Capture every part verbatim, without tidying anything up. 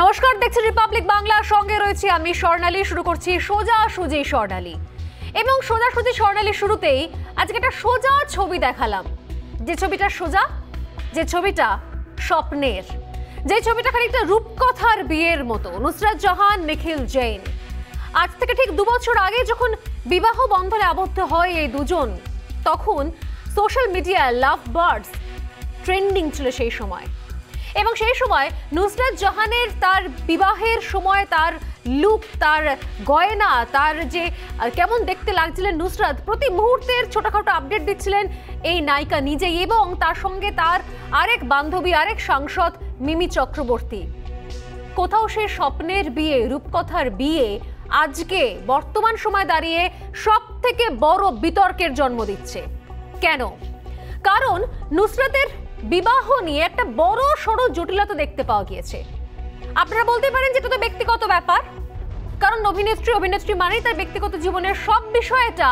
नमस्कार देखছেন রিপাবলিক বাংলা संगे রয়েছে আমি স্বর্ণালী শুরু করছি সোজাসুজি স্বর্ণালী এবং সোজাসুজি স্বর্ণালী শুরুতেই আজকে একটা সোজা ছবি দেখালাম যে ছবিটা সোজা যে ছবিটা স্বপ্নের যে ছবিটা খানিকটা রূপকথার বিয়ের মতো নুসরত জাহান নিখিল জৈন আজ থেকে ঠিক দু বছর আগে যখন বিবাহ বন্ধনে আবদ্ধ হয় এই দুজন তখন social media love birds trending ছিল সেই সময় এবং সেই সময় নুসরত জাহানের তার বিবাহের সময় তার লুক তার গয়না তার যে কেমন দেখতে লাগছিলেন নুসরত প্রতি মুহূর্তের ছোটখাটো আপডেট দিচ্ছিলেন এই নায়িকা নিজেই এবং তার সঙ্গে তার আরেক বান্ধবী আরেক সাংসদ মিমি চক্রবর্তী কোথাও সেই স্বপ্নের বিয়ে রূপকথার বিয়ে আজকে বর্তমান সময় দাঁড়িয়ে সবথেকে বড় বিতর্কের জন্ম দিচ্ছে কেন কারণ নুসরতের বিবাহ নিয়ে একটা বড় সড় জটিলতা দেখতে পাওয়া গিয়েছে আপনারা বলতে পারেন যে এটা তো ব্যক্তিগত ব্যাপার কারণ অভিনেত্রী অভিনেত্রী মানেই তার ব্যক্তিগত জীবনের সব বিষয়টা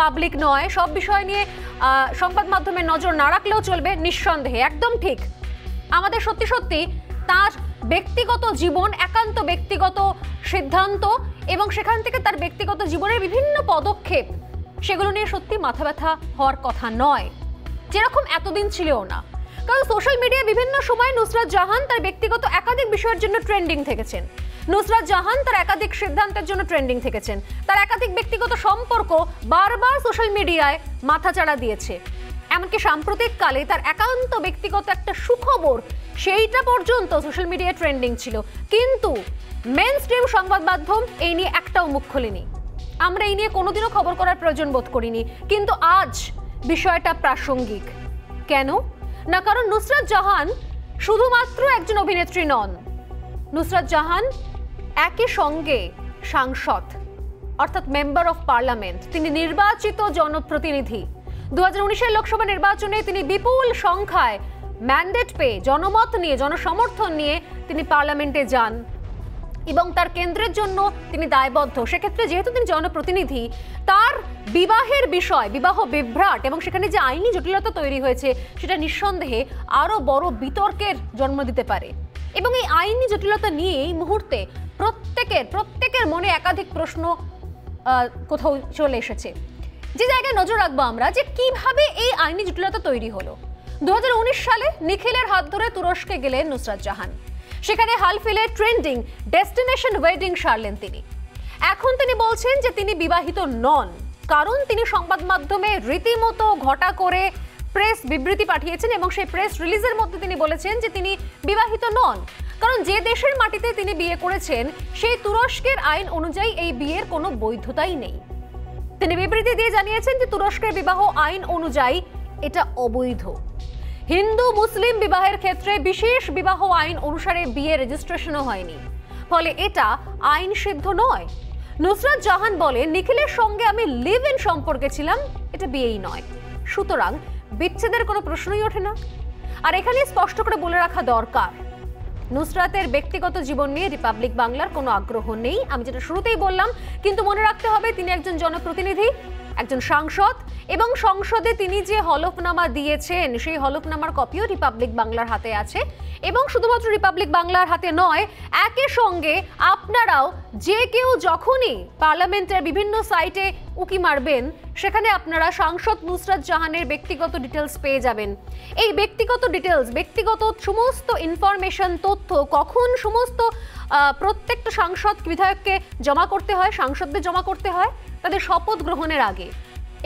পাবলিক নয় সব বিষয় নিয়ে সংবাদ মাধ্যমে নজর না রাখলেও চলবে নিঃসন্দেহে একদম ঠিক আমাদের সত্যি সত্যি তার ব্যক্তিগত জীবন একান্ত ব্যক্তিগত সিদ্ধান্ত এবং সেখান থেকে তার ব্যক্তিগত জীবনের বিভিন্ন পদক্ষেপ সেগুলো নিয়ে সত্যি মাথা ব্যথা হওয়ার কথা নয় যেরকম এতদিন ছিলও না কারণ সোশ্যাল মিডিয়ায় বিভিন্ন সময় নুসরত জাহান তার ব্যক্তিগত একাধিক বিষয়ের জন্য ট্রেন্ডিং থেকেছেন নুসরত জাহান তার একাধিক সিদ্ধান্তের জন্য ট্রেন্ডিং থেকেছেন তার একাধিক ব্যক্তিগত সম্পর্ক বারবার সোশ্যাল মিডিয়ায় মাথাচাড়া দিয়েছে এমনকি সাম্প্রতিককালে তার একান্ত ব্যক্তিগত একটা সুখবর সেইটা পর্যন্ত সোশ্যাল মিডিয়ায় ট্রেন্ডিং ছিল কিন্তু মেইনস্ট্রিম সংবাদ মাধ্যম এই নিয়ে একটাও মুখ খোলেনি আমরা এই নিয়ে কোনোদিনও খবর করার প্রয়োজন বোধ করিনি কিন্তু আজ বিষয়টা প্রাসঙ্গিক কেন না কারণ নুসরত জাহান শুধুমাত্র একজন অভিনেত্রী নন নুসরত জাহান একই সঙ্গে সাংসদ অর্থাৎ মেম্বার অফ পার্লামেন্ট তিনি নির্বাচিত জনপ্রতিনিধি দু হাজার উনিশের লোকসভা নির্বাচনে তিনি বিপুল সংখ্যায় ম্যান্ডেট পেয়ে জনমত নিয়ে জনসমর্থন নিয়ে তিনি পার্লামেন্টে যান এবং তার কেন্দ্রের জন্য তিনি দায়বদ্ধ সেক্ষেত্রে যেহেতু তিনি জনপ্রতিনিধি তার বিবাহের বিষয় বিবাহ বিভ্রাট এবং সেখানে যে আইনি জটিলতা তৈরি হয়েছে সেটা নিঃসন্দেহে আরও বড় বিতর্কের জন্ম দিতে পারে এবং এই আইনি জটিলতা নিয়ে এই মুহূর্তে প্রত্যেকের প্রত্যেকের মনে একাধিক প্রশ্ন কোথাও চলে এসেছে যে জায়গায় নজর রাখবো আমরা যে কিভাবে এই আইনি জটিলতা তৈরি হলো দু হাজার উনিশ সালে নিখিলের হাত ধরে তুরস্কে গেলেন নুসরত জাহান সেখানে হালফিলে ট্রেন্ডিং ডেস্টিনেশন ওয়েডিং সারলেন তিনি এখন তিনি বলছেন যে তিনি বিবাহিত নন কারণ তিনি সংবাদ মাধ্যমে রীতিমতো ঘটা করে প্রেস বিবৃতি পাঠিয়েছেন এবং সেই প্রেস রিলিজের মধ্যে তিনি বলেছেন যে তিনি বিবাহিত নন কারণ যে দেশের মাটিতে তিনি বিয়ে করেছেন সেই তুরস্কের আইন অনুযায়ী এই বিয়ের কোনো বৈধতাই নেই তিনি বিবৃতি দিয়ে জানিয়েছেন যে তুরস্কের বিবাহ আইন অনুযায়ী এটা অবৈধ হিন্দু মুসলিম বিবাহের ক্ষেত্রে বিশেষ বিবাহ আইন অনুসারে বিয়ে রেজিস্ট্রেশনও হয়নি ফলে এটা আইন সিদ্ধ নয় নুসরত জাহান বলে নিখিলের সঙ্গে আমি লিভ ইন সম্পর্কে ছিলাম এটা বিয়েই নয় সুতরাং বিচ্ছেদের কোনো প্রশ্নই ওঠে না আর এখানে স্পষ্ট করে বলে রাখা দরকার নুসরাতের ব্যক্তিগত জীবন নিয়ে রিপাবলিক বাংলার কোনো আগ্রহ নেই আমি যেটা শুরুতেই বললাম কিন্তু মনে রাখতে হবে তিনি একজন জনপ্রতিনিধি একজন সাংসদ এবং সংসদে তিনি যে হলফনামা দিয়েছেন সেই হলফনামার কপিও রিপাবলিক বাংলার হাতে আছে এবং শুধুমাত্র রিপাবলিক বাংলার হাতে নয় একই সঙ্গে আপনারাও যে কেউ যখনই পার্লামেন্টের বিভিন্ন সাইটে উকি মারবেন সেখানে আপনারা সাংসদ নুসরত জাহানের ব্যক্তিগত ডিটেলস পেয়ে যাবেন এই ব্যক্তিগত ডিটেলস ব্যক্তিগত সমস্ত ইনফরমেশন তথ্য কখন সমস্ত প্রত্যেকটা সাংসদ বিধায়ককে জমা করতে হয় সাংসদদের জমা করতে হয় তাদের শপথ গ্রহণের আগে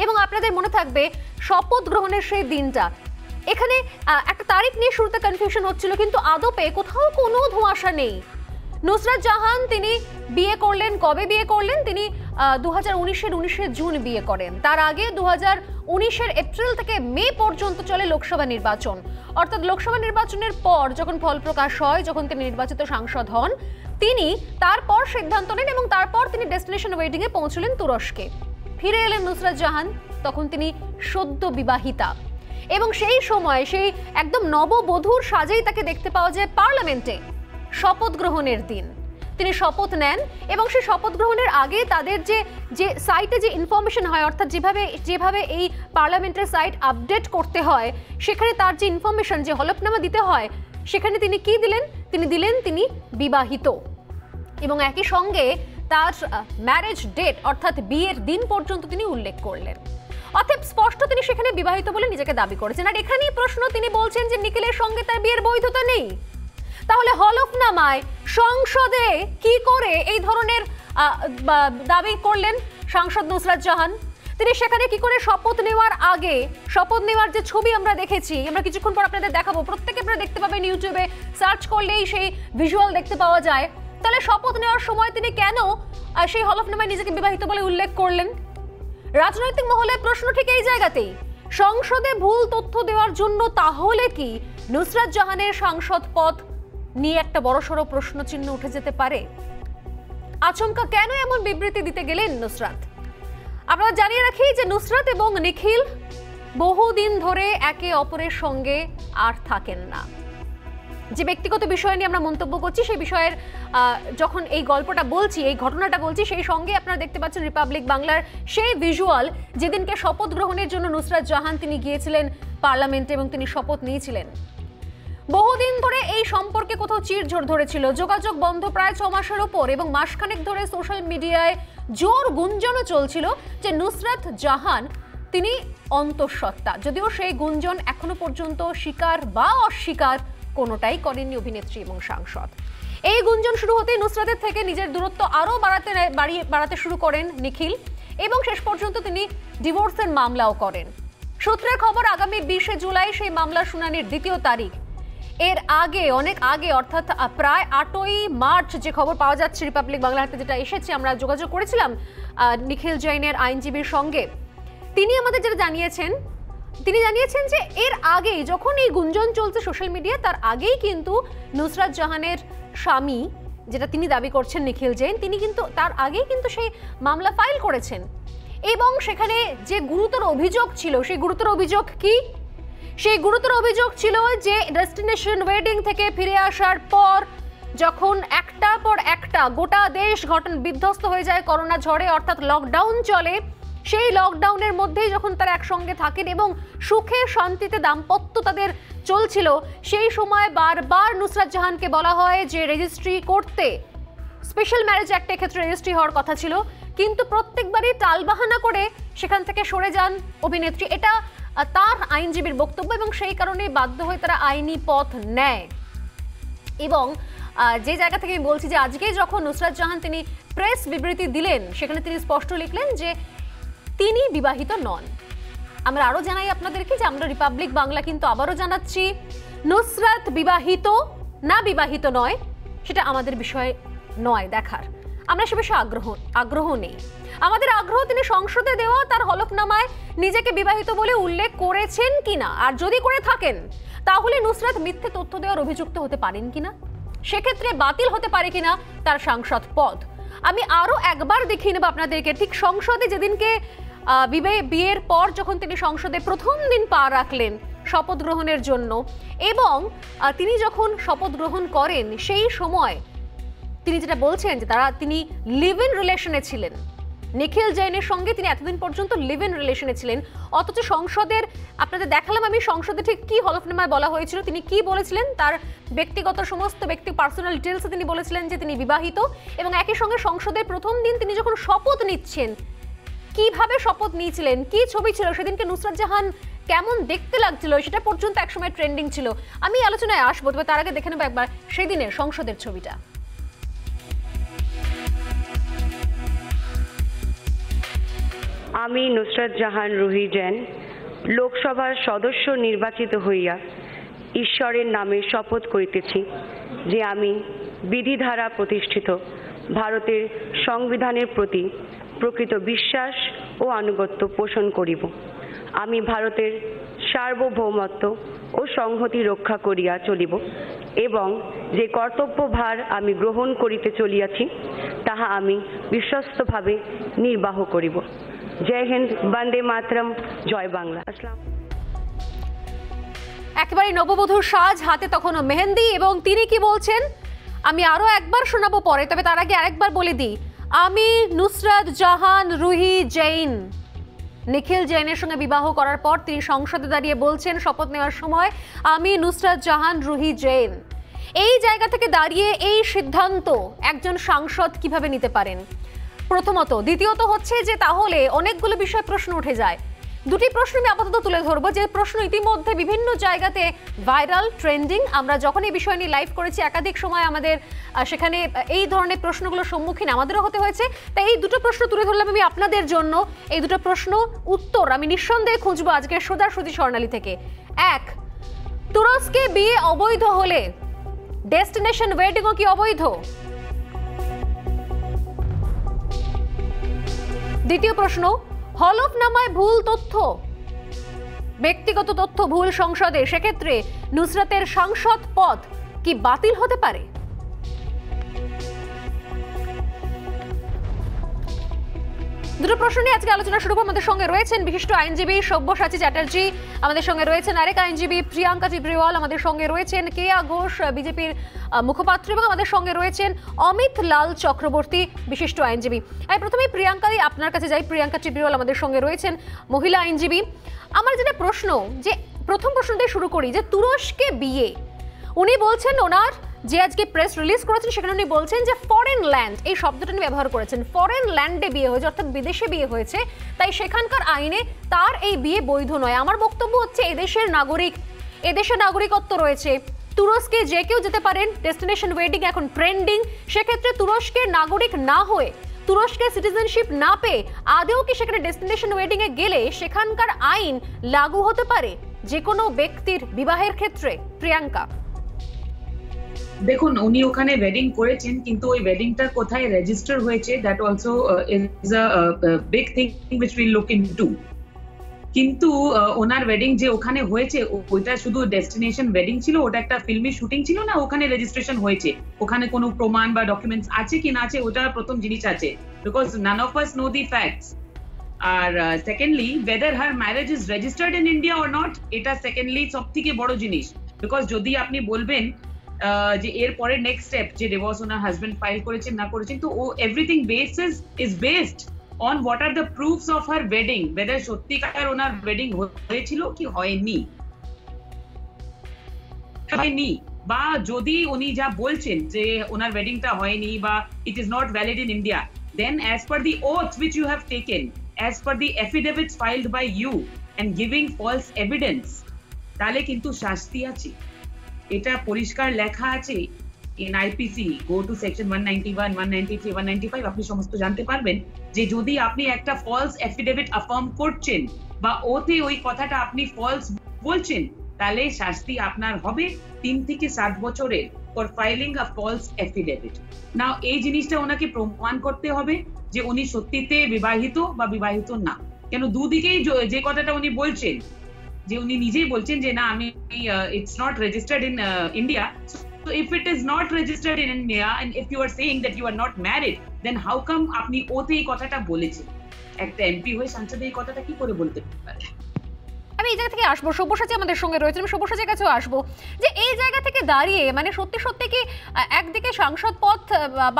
এবং আপনাদের মনে থাকবে শপথ গ্রহণের সেই দিনটা এখানে একটা তারিখ নিয়ে শুরুতে কনফিউশন হচ্ছিল কিন্তু আদপে কোথাও কোনো ধোঁয়াশা নেই নুসরত জাহান তিনি বিয়ে করলেন কবে বিয়ে করলেন তিনি দু হাজার উনিশের উনিশে জুন বিয়ে করেন তার আগে দু হাজার উনিশের এপ্রিল থেকে মে পর্যন্ত চলে লোকসভা নির্বাচন অর্থাৎ লোকসভা নির্বাচনের পর যখন ফল প্রকাশ হয় যখন তিনি নির্বাচিত সাংসদ হন তিনি তারপর সিদ্ধান্ত নেন এবং তারপর তিনি ডেস্টিনেশন ওয়েডিংয়ে পৌঁছলেন তুরস্কে ফিরে এলেন নুসরত জাহান তখন তিনি সদ্য বিবাহিতা এবং সেই সময় সেই একদম নববধূর সাজেই তাকে দেখতে পাওয়া যায় পার্লামেন্টে শপথ গ্রহণের দিন তিনি শপথ নেন এবং সেই শপথ গ্রহণের আগে তাদের যে যে সাইটে যে ইনফরমেশন হয় অর্থাৎ যেভাবে যেভাবে এই পার্লামেন্টের সাইট আপডেট করতে হয় সেখানে তার যে ইনফরমেশন যে হলফনামা দিতে হয় সেখানে তিনি কি দিলেন তিনি দিলেন তিনি বিবাহিত এবং একই সঙ্গে তার ম্যারেজ ডেট অর্থাৎ বিয়ের দিন পর্যন্ত তিনি উল্লেখ করলেন। অতএব স্পষ্ট তিনি সেখানে বিবাহিত বলে নিজেকে দাবি করেছেন। আর এখানেই প্রশ্ন, তিনি বলছেন যে নিখিলের সঙ্গে তার বিয়ের বৈধতা নেই, তাহলে হলফনামায় সংসদে কি করে এই ধরনের দাবি করলেন সাংসদ নুসরত জাহান? তিনি সেখানে কি করে শপথ নেওয়ার আগে শপথ নেওয়ার যে ছবি আমরা দেখেছি, আমরা কিছুক্ষণ পর আপনাদের দেখাবো, প্রত্যেকে আপনারা দেখতে পাবেন ইউটিউবে সার্চ করলেই সেই ভিজুয়াল দেখতে পাওয়া যায়, তাহলে শপথ নেওয়ার সময় তিনি কেন সেই হলফনামায় নিজেকে বিবাহিত বলে উল্লেখ করলেন? রাজনৈতিক মহলে প্রশ্ন ঠিক এই জায়গাতেই, সংসদে ভুল তথ্য দেওয়ার জন্য তাহলে কি নুসরত জাহানের সাংসদ পদ নিয়ে একটা বড়সড় প্রশ্নচিহ্ন উঠে যেতে পারে? আচমকা কেন এমন বিবৃতি দিতে গেলেন নুসরত? আপনারা জানিয়ে রাখি যে নুসরত এবং নিখিল বহুদিন ধরে একে অপরের সঙ্গে আর থাকেন না। যে ব্যক্তিগত বিষয় নিয়ে আমরা মন্তব্য করছি সেই বিষয়ের যখন এই গল্পটা বলছি, এই ঘটনাটা বলছি, সেই সঙ্গে আপনারা দেখতে পাচ্ছেন রিপাবলিক বাংলার সেই ভিজুয়াল যেদিনকে শপথ গ্রহণের জন্য নুসরত জাহান তিনি গিয়েছিলেন পার্লামেন্টে এবং তিনি শপথ নিয়েছিলেন। বহুদিন ধরে এই সম্পর্কে কোথাও চিরঝড় ধরেছিল, যোগাযোগ বন্ধ প্রায় ছ মাসের উপর, এবং মাসখানেক ধরে সোশ্যাল মিডিয়ায় জোর গুঞ্জনও চলছিল যে নুসরত জাহান তিনি অন্তঃসত্ত্বা। যদিও সেই গুঞ্জন এখনো পর্যন্ত স্বীকার বা অস্বীকার কোনোটাই করেননি অভিনেত্রী এবং সাংসদ। এই গুঞ্জন শুরু হতেই নুসরতের থেকে নিজের দূরত্ব আরও বাড়াতে বাড়াতে শুরু করেন নিখিল এবং শেষ পর্যন্ত তিনি ডিভোর্সের মামলাও করেন। সূত্রের খবর আগামী বিশে জুলাই সেই মামলা শুনানির দ্বিতীয় তারিখ। এর আগে অনেক আগে অর্থাৎ প্রায় আটই মার্চ যে খবর পাওয়া যাচ্ছে রিপাবলিক বাংলা হাতে যেটা এসেছে, আমরা যোগাযোগ করেছিলাম নিখিল জৈনের আইনজীবীর সঙ্গে, তিনি আমাদের যেটা জানিয়েছেন, তিনি জানিয়েছেন যে এর আগেই যখন এই গুঞ্জন চলছে সোশ্যাল মিডিয়া, তার আগেই কিন্তু নুসরত জাহানের স্বামী, যেটা তিনি দাবি করছেন নিখিল জৈন, তিনি কিন্তু তার আগেই কিন্তু সেই মামলা ফাইল করেছেন এবং সেখানে যে গুরুতর অভিযোগ ছিল সেই গুরুতর অভিযোগ কি? সেই গুরুতর অভিযোগ ছিল যে ডেস্টিনেশন ওয়েডিং থেকে ফিরে আসার পর যখন একটার পর একটা গোটা দেশ ঘটনা বিধ্বস্ত হয়ে যায় করোনা ঝড়ে, অর্থাৎ লকডাউন চলে, সেই লকডাউনের মধ্যেই যখন তারা একসঙ্গে থাকেন এবং সুখে শান্তিতে দাম্পত্য তাদের চলছিল, সেই সময় বারবার নুসরত জাহানকে বলা হয় যে রেজিস্ট্রি করতে, স্পেশাল ম্যারেজ অ্যাক্টের ক্ষেত্রে রেজিস্ট্রি হওয়ার কথা ছিল, কিন্তু প্রত্যেকবারই টালবাহানা করে সেখান থেকে সরে যান অভিনেত্রী। এটা তার আইনজীবীর বক্তব্য এবং সেই কারণে বাধ্য হয়ে তারা আইনি পথ নেয়। এবং যে জায়গা থেকে আমি বলছি যে আজকে যখন নুসরত জাহান তিনি প্রেস বিবৃতি দিলেন সেখানে তিনি স্পষ্ট লিখলেন যে তিনি বিবাহিত নন। আমরা আরও জানাই আপনাদেরকে যে আমরা রিপাবলিক বাংলা কিন্তু আবারও জানাচ্ছি, নুসরত বিবাহিত না বিবাহিত নয় সেটা আমাদের বিষয় নয় দেখার, আমরা সে বিষয়ে আগ্রহ আগ্রহ নেই। আমাদের আগ্রহ তিনি সংসদে দেওয়া তার হলফনামায় নিজেকে বিবাহিত বলে উল্লেখ করেছেন কিনা, আর যদি করে থাকেন তাহলে নুসরত মিথ্যে তথ্য দেওয়ার অভিযুক্ত হতে পারেন কিনা, সেক্ষেত্রে বাতিল হতে পারে কিনা তার সাংসদ পদ। আমি আরও একবার দেখিয়ে নেব আপনাদেরকে, ঠিক সংসদে যেদিনকে বিয়ের পর যখন তিনি সংসদে প্রথম দিন পা রাখলেন শপথ গ্রহণের জন্য এবং তিনি যখন শপথ গ্রহণ করেন সেই সময় তিনি যেটা বলছেন যে তারা তিনি লিভ ইন রিলেশনে ছিলেন, নিখিল জৈনের সঙ্গে তিনি এতদিন পর্যন্ত লিভ ইন রিলেশনে ছিলেন। অথচ সংসদের আপনাদের দেখালাম আমি সংসদে ঠিক কি হলফনামায় বলা হয়েছিল, তিনি কি বলেছিলেন, তার ব্যক্তিগত সমস্ত ব্যক্তি পার্সোনাল ডিটেলসে তিনি বলেছিলেন যে তিনি বিবাহিত, এবং একই সঙ্গে সংসদের প্রথম দিন তিনি যখন শপথ নিচ্ছেন কিভাবে শপথ নিয়েছিলেন, কি ছবি ছিল, সেদিনকে নুসরত জাহান কেমন দেখতে লাগছিল সেটা পর্যন্ত একসময় ট্রেন্ডিং ছিল। আমি আলোচনায় আসবো, তবে তার আগে দেখে নেবো একবার সেদিনের সংসদের ছবিটা। আমি নুসরত জাহান রুহি জেন লোকসভার সদস্য নির্বাচিত হইয়া ঈশ্বরের নামে শপথ করিতেছি যে আমি বিধি দ্বারা প্রতিষ্ঠিত ভারতের সংবিধানের প্রতি প্রকৃত বিশ্বাস ও আনুগত্য পোষণ করিব। আমি ভারতের সার্বভৌমত্ব ও সংহতি রক্ষা করিয়া চলিব এবং যে কর্তব্যভার আমি গ্রহণ করিতে চলিয়াছি তাহা আমি বিশ্বস্তভাবে নির্বাহ করিব। জয় হিন্দ, বন্দে মাতরম, জয় বাংলা। আসসালাম। একেবারে নববধূর সাজ, হাতে তখনও মেহেন্দি, এবং তিনি কি বলছেন আমি আরও একবার শোনাবো পরে, তবে তার আগে আরেকবার বলে দিই, আমি নুসরত জাহান রুহি জৈন নিখিল জৈনের সঙ্গে বিবাহ করার পর তিনি সংসদে দাঁড়িয়ে বলছেন শপথ নেওয়ার সময়, আমি নুসরত জাহান রুহি জৈন। এই জায়গা থেকে দাঁড়িয়ে এই সিদ্ধান্ত একজন সাংসদ কিভাবে নিতে পারেন? প্রথমত, দ্বিতীয়ত হচ্ছে যে তাহলে অনেকগুলো বিষয় প্রশ্ন উঠে যায়। দুটি প্রশ্ন আমি আপাতত তুলে ধরবো, যে প্রশ্ন ইতিমধ্যে বিভিন্ন জায়গাতে ভাইরাল, ট্রেন্ডিং। আমরা যখন এই বিষয় নিয়ে লাইভ করেছি একাধিক সময় আমাদের সেখানে এই ধরনের প্রশ্নগুলোর সম্মুখীন আমাদেরও হতে হয়েছে। তাই এই দুটো প্রশ্ন তুলে ধরলাম আমি আপনাদের জন্য। এই দুটো প্রশ্ন উত্তর আমি নিঃসন্দেহে খুঁজবো আজকে সোজাসুজি স্বর্ণালী থেকে। এক, তুরস্কে বিয়ে অবৈধ হলে ডেস্টিনেশন ওয়েডিংও কি অবৈধ? দ্বিতীয় প্রশ্ন, হলফনামায় ভুল তথ্য, ব্যক্তিগত তথ্য ভুল সংসদে, সেক্ষেত্রে নুসরতের সাংসদ পদ কি বাতিল হতে পারে? দুটো প্রশ্ন নিয়ে আজকে আলোচনা শুরু করব। আমাদের সঙ্গে রয়েছেন বিশিষ্ট আইনজীবী সব্যসাচী চ্যাটার্জি, আমাদের সঙ্গে রয়েছেন আরেক আইনজীবী প্রিয়াঙ্কা তিব্রেওয়াল, আমাদের সঙ্গে রয়েছেন কেয়া ঘোষ, বিজেপির মুখপাত্র, এবং আমাদের সঙ্গে রয়েছেন অমিত লাল চক্রবর্তী, বিশিষ্ট আইনজীবী। আমি প্রথমে প্রিয়াঙ্কাই আপনার কাছে যাই। প্রিয়াঙ্কা তিব্রেওয়াল আমাদের সঙ্গে রয়েছেন, মহিলা আইনজীবী। আমার যেটা প্রশ্ন, যে প্রথম প্রশ্ন দিয়ে শুরু করি, যে তুরস্কে বিয়ে, উনি বলছেন, ওনার যে আজকে প্রেস রিলিজ করেছেন সেখানে উনি বলছেন যে ফরেন ল্যান্ড, এই শব্দটা উনি ব্যবহার করেছেন, ফরেন ল্যান্ডে বিয়ে হয়েছে, অর্থাৎ বিদেশে বিয়ে হয়েছে, তাই সেখানকার আইনে তার এই বিয়ে বৈধ নয়। আমার বক্তব্য হচ্ছে এদেশের নাগরিক, এদেশের নাগরিকত্ব রয়েছে, তুরস্কে যে কেউ যেতে পারেন, ডেস্টিনেশন ওয়েডিং এখন ট্রেন্ডিং, সেক্ষেত্রে তুরস্কের নাগরিক না হয়ে, তুরস্কে সিটিজেনশিপ না পেয়ে আদেও কি সেখানে ডেস্টিনেশন ওয়েডিংয়ে গেলে সেখানকার আইন লাগু হতে পারে যে কোনো ব্যক্তির বিবাহের ক্ষেত্রে? প্রিয়াঙ্কা, দেখুন, উনি ওখানে ওয়েডিং করেছেন, কিন্তু ওই ওয়েডিংটা কোথায় রেজিস্টার হয়েছে, that also is a big thing which will look into. কিন্তু ওনার ওয়েডিং যে ওখানে হয়েছে, ওইটা শুধু ডেস্টিনেশন ওয়েডিং ছিল? ওটা একটা ফিল্মি শুটিং ছিল না? ওখানে রেজিস্ট্রেশন হয়েছে? ওখানে কোনো প্রমাণ বা ডকুমেন্টস আছে কি না আছে, ওটা প্রথম জিনিস আছে, because none of us know the facts. আর secondly, whether her marriage is registered in India or not, এটা সেকেন্ডলি সব থেকে বড় জিনিস, বিকজ যদি আপনি বলবেন যে এরপরে নেক্সট স্টেপ যে ডিভোর্স ওনার হাজবেন্ড ফাইল করেছেন না করেছেন, তো ও everything basis is based on what are the proofs of her wedding, whether সত্যিকার ওনার ওয়েডিং হয়েছিল কি হয়নি হয়নি বা যদি উনি যা বলছেন যে ওনার ওয়েডিংটা হয়নি বা it is not valid in India, then as per the oath which you have taken, as per the affidavits filed by you and giving false evidence, তাহলে কিন্তু শাস্তি আছে, এটা পরিষ্কার লেখা আছে in IPC, go to section one ninety one, one ninety three, one ninety five, আপনি সমস্ত জানতে পারবেন, যে যদি আপনি একটা ফলস এফিডেভিট আফার্ম করছেন বা ওতে ওই কথাটা আপনি ফলস বলছেন, তাহলে শাস্তি আপনার হবে তিন থেকে সাত বছরের for filing a false affidavit. Now এই জিনিসটা ওনাকে প্রমাণ করতে হবে যে উনি সত্যিতে বিবাহিত বা বিবাহিত না, কেন দুদিকেই যে কথাটা উনি বলছেন, যে উনি নিজেই বলছেন যে না আমি it's not registered in India, so if it is not registered in India and if you are saying that you are not married, then how come আপনি ওতে এই কথাটা বলেছেন? একটা এমপি হয়ে সংসদে এই কথাটা কি করে বলতে পারে? আমি এই জায়গা থেকে আসবো, সব্যসাচী আমাদের সঙ্গে রয়েছেন, আমি সব্যসাচীর কাছেও আসবো, যে এই জায়গা থেকে দাঁড়িয়ে মানে সত্যি সত্যি কি একদিকে সাংসদ পদ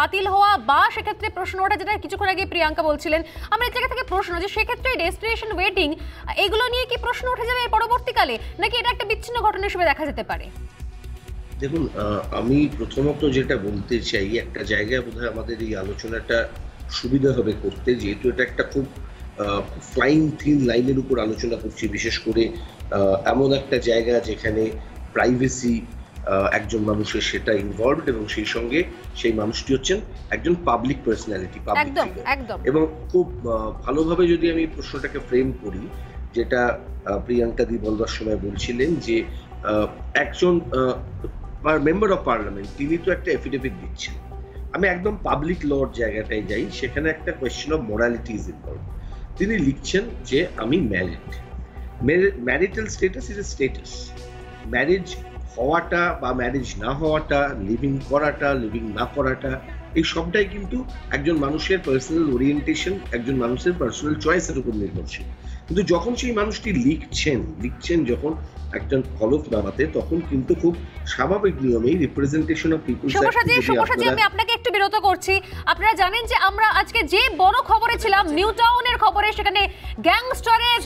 বাতিল হওয়া বা সেক্ষেত্রে প্রশ্ন ওঠা, যেটা কিছুক্ষণ আগে প্রিয়াঙ্কা বলছিলেন, আমরা এই জায়গা থেকে প্রশ্ন, যে সেক্ষেত্রে ডেস্টিনেশন ওয়েডিং এগুলো নিয়ে কি প্রশ্ন উঠে যাবে এর পরবর্তীকালে, নাকি এটা একটা বিচ্ছিন্ন ঘটনা হিসেবে দেখা যেতে পারে? দেখুন, আমি প্রথমত যেটা বলতে চাই, একটা জায়গায় বোধ হয় আমাদের এই আলোচনাটা সুবিধা হবে করতে, যেহেতু এটা একটা খুব ফ্লাইং থিন লাইনের উপর আলোচনা করছি, বিশেষ করে এমন একটা জায়গা যেখানে প্রাইভেসি একজন মানুষের সেটা ইনভলভড, এবং সেই সঙ্গে সেই মানুষটি হচ্ছেন একজন পাবলিক পার্সোনালিটি, পাবলিক ফিগার। এবং খুব ভালোভাবে যদি আমি প্রশ্নটাকে ফ্রেম করি, যেটা প্রিয়াঙ্কা দি বলবার সময় বলছিলেন, যে একজন মেম্বার অফ পার্লামেন্ট তিনি তো একটা এফিডেভিট দিচ্ছেন। আমি একদম পাবলিক লর জায়গাটায় যাই, সেখানে একটা question of morality is involved. তিনি লিখছেন যে আমি married, marital status is a status, marriage হওয়াটা বা ম্যারেজ না হওয়াটা, লিভিং করাটা, লিভিং না করাটা, এই সবটাই কিন্তু একজন মানুষের পার্সোনাল ওরিয়েন্টেশন, একজন মানুষের পার্সোনাল চয়েসের উপর নির্ভরশীল। কিন্তু যখন সেই মানুষটি লিখছেন লিখছেন যখন একজন হলফনামাতে, তখন কিন্তু খুব স্বাভাবিক নিয়মেই রিপ্রেজেন্টেশন অফ পিপল। আমি আপনাকে একটু বিরত করছি, আপনারা জানেন যে আমরা আজকে যে বড় খবরে ছিলাম, নিউ টাউনের খবরে, সেখানে গ্যাংস্টারের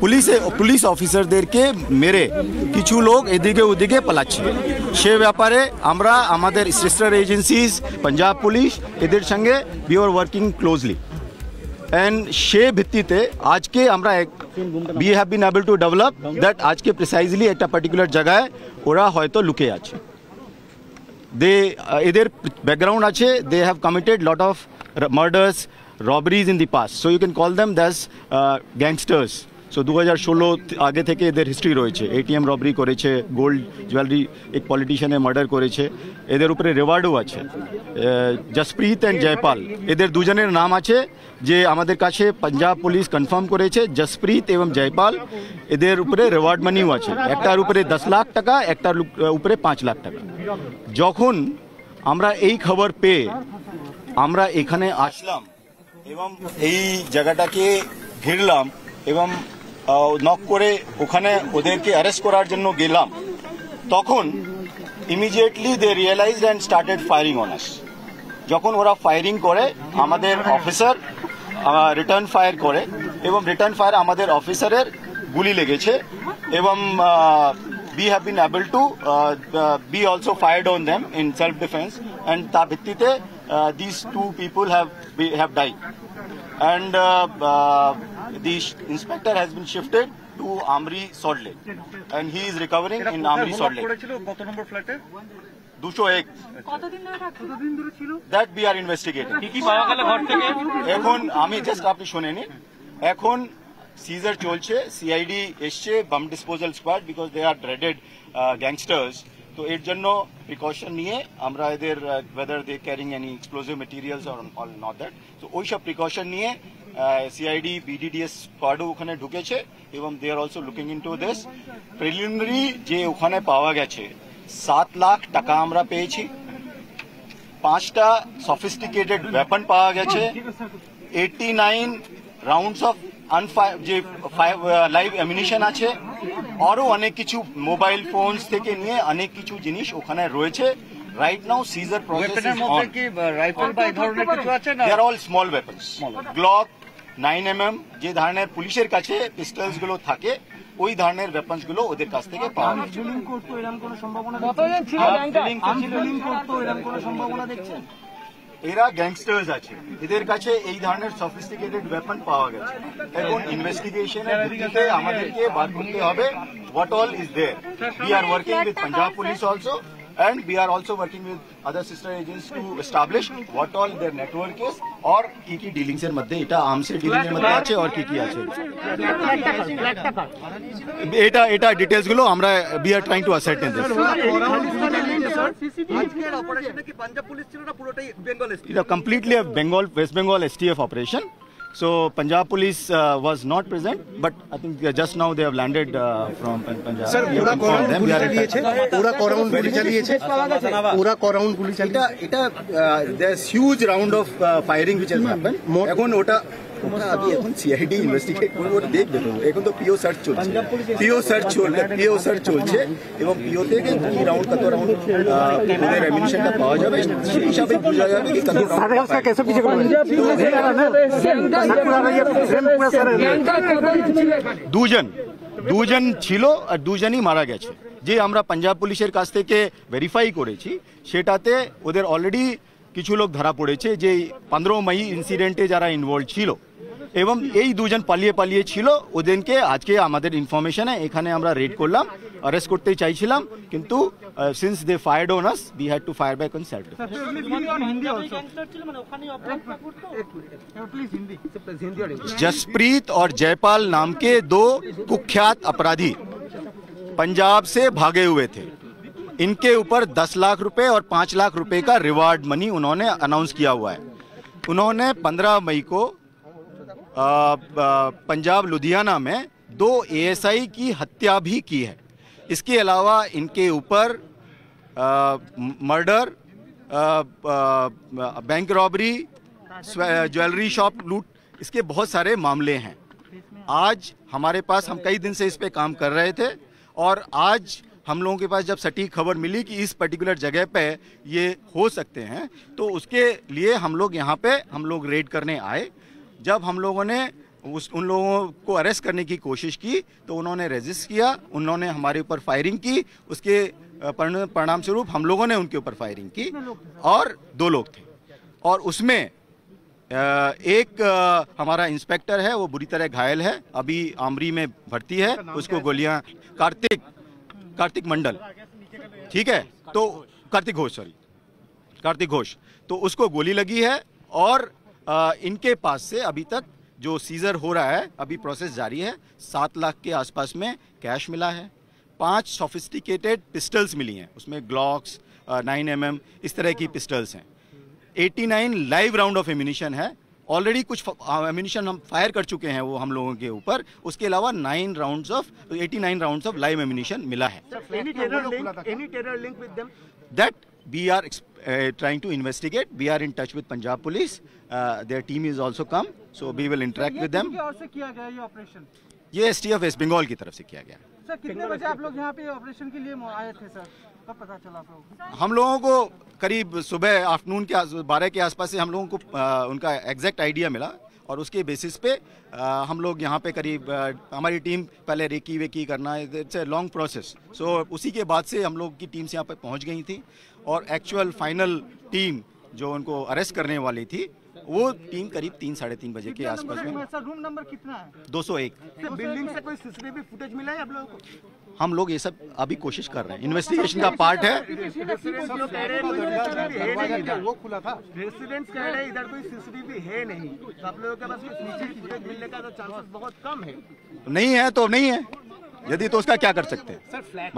पुलिस पुलिस अफिसर के मेरे किछु लोग एदिके ओदिके पालाच्छे সে ব্যাপারে আমরা আমাদের সিস্টার এজেন্সিজ पंजाब पुलिस এদের সঙ্গে we are working closely and সে ভিত্তিতে আজকে আমরা we have been able to develop that আজকে প্রিসাইজলি একটা পার্টিকুলার জায়গায় ওরা হয়তো লুকে আছে দে এদের ব্যাকগ্রাউন্ড আছে they have committed lot of murders robberies in the past so you can call them as gangsters so so, दो हज़ार सोलह आगे थे इधर हिस्ट्री रही है एटीएम रॉबरी करे छे गोल्ड ज्वेलरी एक पॉलिटिशियने मर्डर करे छे इधर ऊपर रिवार्ड हुआ है जसप्रीत एंड जयपाल इधर दूजने नाम आछे जे आमादेर काछे पंजाब पुलिस कन्फर्म करे छे जसप्रीत एवं जयपाल इधर ऊपर रिवार्ड मनी हुआ है एकटार ऊपर दस लाख टाका एकटार ऊपर पाँच लाख टाका जखन आमरा एई खबर पे आमरा एखाने आसलाम एवं एई जायगाटाके घेरलाम एवं नक करे ओखाने ओदेरके अरेस्ट करार जन्नो गेलाम तखन immediately they realised and started firing on us जखन ओरा फायरिंग करे आमादेर अफिसर रिटार्न फायर करे एवं रिटार्न फायर आमादेर अफिसरेर गुली लेगेछे एवं we have been able to be also fired on them in self defence and तार भित्तिते these two people have have died and uh, uh, the inspector has been shifted to Amri Sodley and he is recovering in Amri Sodley koto number flat e two oh one koto din dhore koto din dhore chilo that we are investigating ki ki pawa gelo ghor theke ekhon ami just apni shoneni ekhon seizure cholche C I D esche bomb disposal squad because they are dreaded uh, gangsters তো এর জন্য precaution নিয়ে আমরা এদের whether they carrying any explosive materials or or not that so ওই সব precaution নিয়ে C I D B D D S স্কোয়াডও ওখানে ঢুকেছে এবং they are also looking into this preliminary যে ওখানে পাওয়া গেছে सात লাখ টাকা আমরা পেয়েছি পাঁচটা sophisticated weapon পাওয়া গেছে eighty-nine rounds of unfire যে লাইভ ammunition আছে औरो अनेक किछु मोबाइल फोन्स थे के निये अनेक किछु जिनिस ओखाने रोयेछे right now seizure process is on rifle बाय धरने किछु आछे ना they are all small weapons Glock nine M M जे धारणार पुलिशेर काछे पिस्टल्स गुलो थाके ওই ধরনের ওয়েপন্স গুলো ওদের কাছ থেকে পাওয়া গেছে। জুলিং করতে এরকম কোনো সম্ভাবনা কতজন ছিল ব্যাংকা জুলিং করতে এরকম কোনো সম্ভাবনা দেখছেন এরা গ্যাংস্টারস আছে এদের কাছে এই ধরনের সফিস্টিকেটেড ওয়েপন পাওয়া গেছে এখন ইনভেস্টিগেশনের ভিত্তিতে আমাদেরকে বার করতে হবে what all is there we are working with Punjab police also and we are also working with other sister agency to establish what all there network is or কি কি ডিলিংস এর মধ্যে এটা আর্মসের ডিলিং এর মধ্যে আছে আর কি কি আছে এটা এটা ডিটেইলস গুলো আমরা we are trying to ascertain completely a Bengal, West Bengal S T F operation. So Punjab police uh, was not present, but I think just now they have landed uh, from Punjab. Sir, पूरा कोराउंड police चलिए छे, पूरा कोराउंड police चलिए छे, पूरा कोराउंड police चलिए छे. इटा there's huge round of uh, firing which has happened. एकोन ओटा C I D ইনভেস্টিগেট করে দেখবে তো এখন তো পিও সার্চ চলছে পিও সার্চ চলছে পিও সার্চ চলছে এবং পিও থেকে কি রাউন্ড কত রাউন্ড ওদের অ্যামিনিশনটা পাওয়া যাবে সেই হিসাবে বোঝা যাবে কি কত সাড়ে उसका कैसे पीछे कर দুজন দুজন ছিল আর দুজনই মারা গেছে যে আমরা পাঞ্জাব পুলিশের কাছ থেকে ভেরিফাই করেছি সেটাতে ওদের অলরেডি কিছু লোক ধরা পড়েছে যে पंद्रह मई ইনসিডেন্টে যারা ইনভলভ ছিল এবং এই দুজন পালিয়ে পালিয়ে ছিল ওদেরকে আজকে আমাদের ইনফরমেশনে এখানে আমরা রেড করলাম অ্যারেস্ট করতে চাইছিলাম কিন্তু since they fired on us we had to fire back on self defence Jaspreet और जयपाल नाम के दो कुख्यात अपराधी पंजाब से भागे हुए थे इनके ऊपर दस लाख रुपए और पाँच लाख रुपए का रिवार्ड मनी उन्होंने अनाउंस किया हुआ है उन्होंने पंद्रह मई को पंजाब लुधियाना में दो A S I की हत्या भी की है इसके अलावा इनके ऊपर murder bank robbery jewellery shop लूट इसके बहुत सारे मामले हैं आज हमारे पास हम कई दिन से इस पे काम कर रहे थे और आज हम लोगों के पास जब सटीक खबर मिली कि इस पर्टिकुलर जगह पे ये हो सकते हैं तो उसके लिए हम लोग यहाँ पे हम लोग रेड करने आए जब हम लोगों ने उस उन लोगों को अरेस्ट करने की कोशिश की तो उन्होंने रेजिस्ट किया, उन्होंने हमारे ऊपर फायरिंग की, उसके परिणाम स्वरूप हम लोगों ने उनके ऊपर फायरिंग की और दो लोग थे और उसमें एक हमारा इंस्पेक्टर है वो बुरी तरह घायल है, अभी आमरी में भर्ती है, उसको गोलियां कार्तिक कार्तिक मंडल ठीक है तो कार्तिक घोष सॉरी कार्तिक घोष तो उसको गोली लगी है और इनके पास से अभी तक जो सीजर हो रहा है, अभी प्रोसेस जारी है, सात लाख के आसपास में कैश मिला है, पांच सोफिस्टिकेटेड पिस्टल्स मिली हैं, उसमें ग्लॉक्स नाइन एम एम इस तरह की पिस्टल्स हैं, eighty nine live round of ammunition है, ऑलरेडी कुछ एम्यूनिशन हम फायर कर चुके हैं वो हम लोगों के ऊपर, उसके अलावा nine rounds of eighty nine rounds of live ammunition मिला है। That we are uh, trying to investigate, we are in touch with Punjab police, uh, their team is also come, so we will interact with them. Ye aur se kiya gaya ye operation, ye S T F West Bengal ki taraf se kiya gaya. Sir kitne baje aap log yahan pe operation ke liye aaye the sir, kab pata chala aap logo ko? Hum logon ko kareeb subah afternoon ke बारह ke aas pass se hum logon ko uh, unka exact idea mila और उसके basis पे आ, हम लोग यहाँ पे करीब आ, हमारी टीम पहले रेकी वेकी करना, it's a long process, so उसी के बाद से हम लोग की टीम्स यहाँ पे पहुँच गई थी और एक्चुअल फाइनल टीम जो उनको अरेस्ट करने वाली थी वो टीम करीब तीन साढ़े तीन बजे के आसपास में। सर रूम नंबर कितना है? दो सौ एक। बिल्डिंग से कोई सीसीटीवी फुटेज मिला है आप लोगों को? हम लोग ये सब अभी कोशिश कर रहे हैं, इन्वेस्टिगेशन का पार्ट है। रेसिडेंट्स कह रहे हैं इधर कोई सीसीटीवी है नहीं, तो आप लोगों के पास सीसीटीवी फुटेज मिलने का चांसेस बहुत कम है। नहीं है तो नहीं है, यदि तो उसका क्या कर सकते हैं,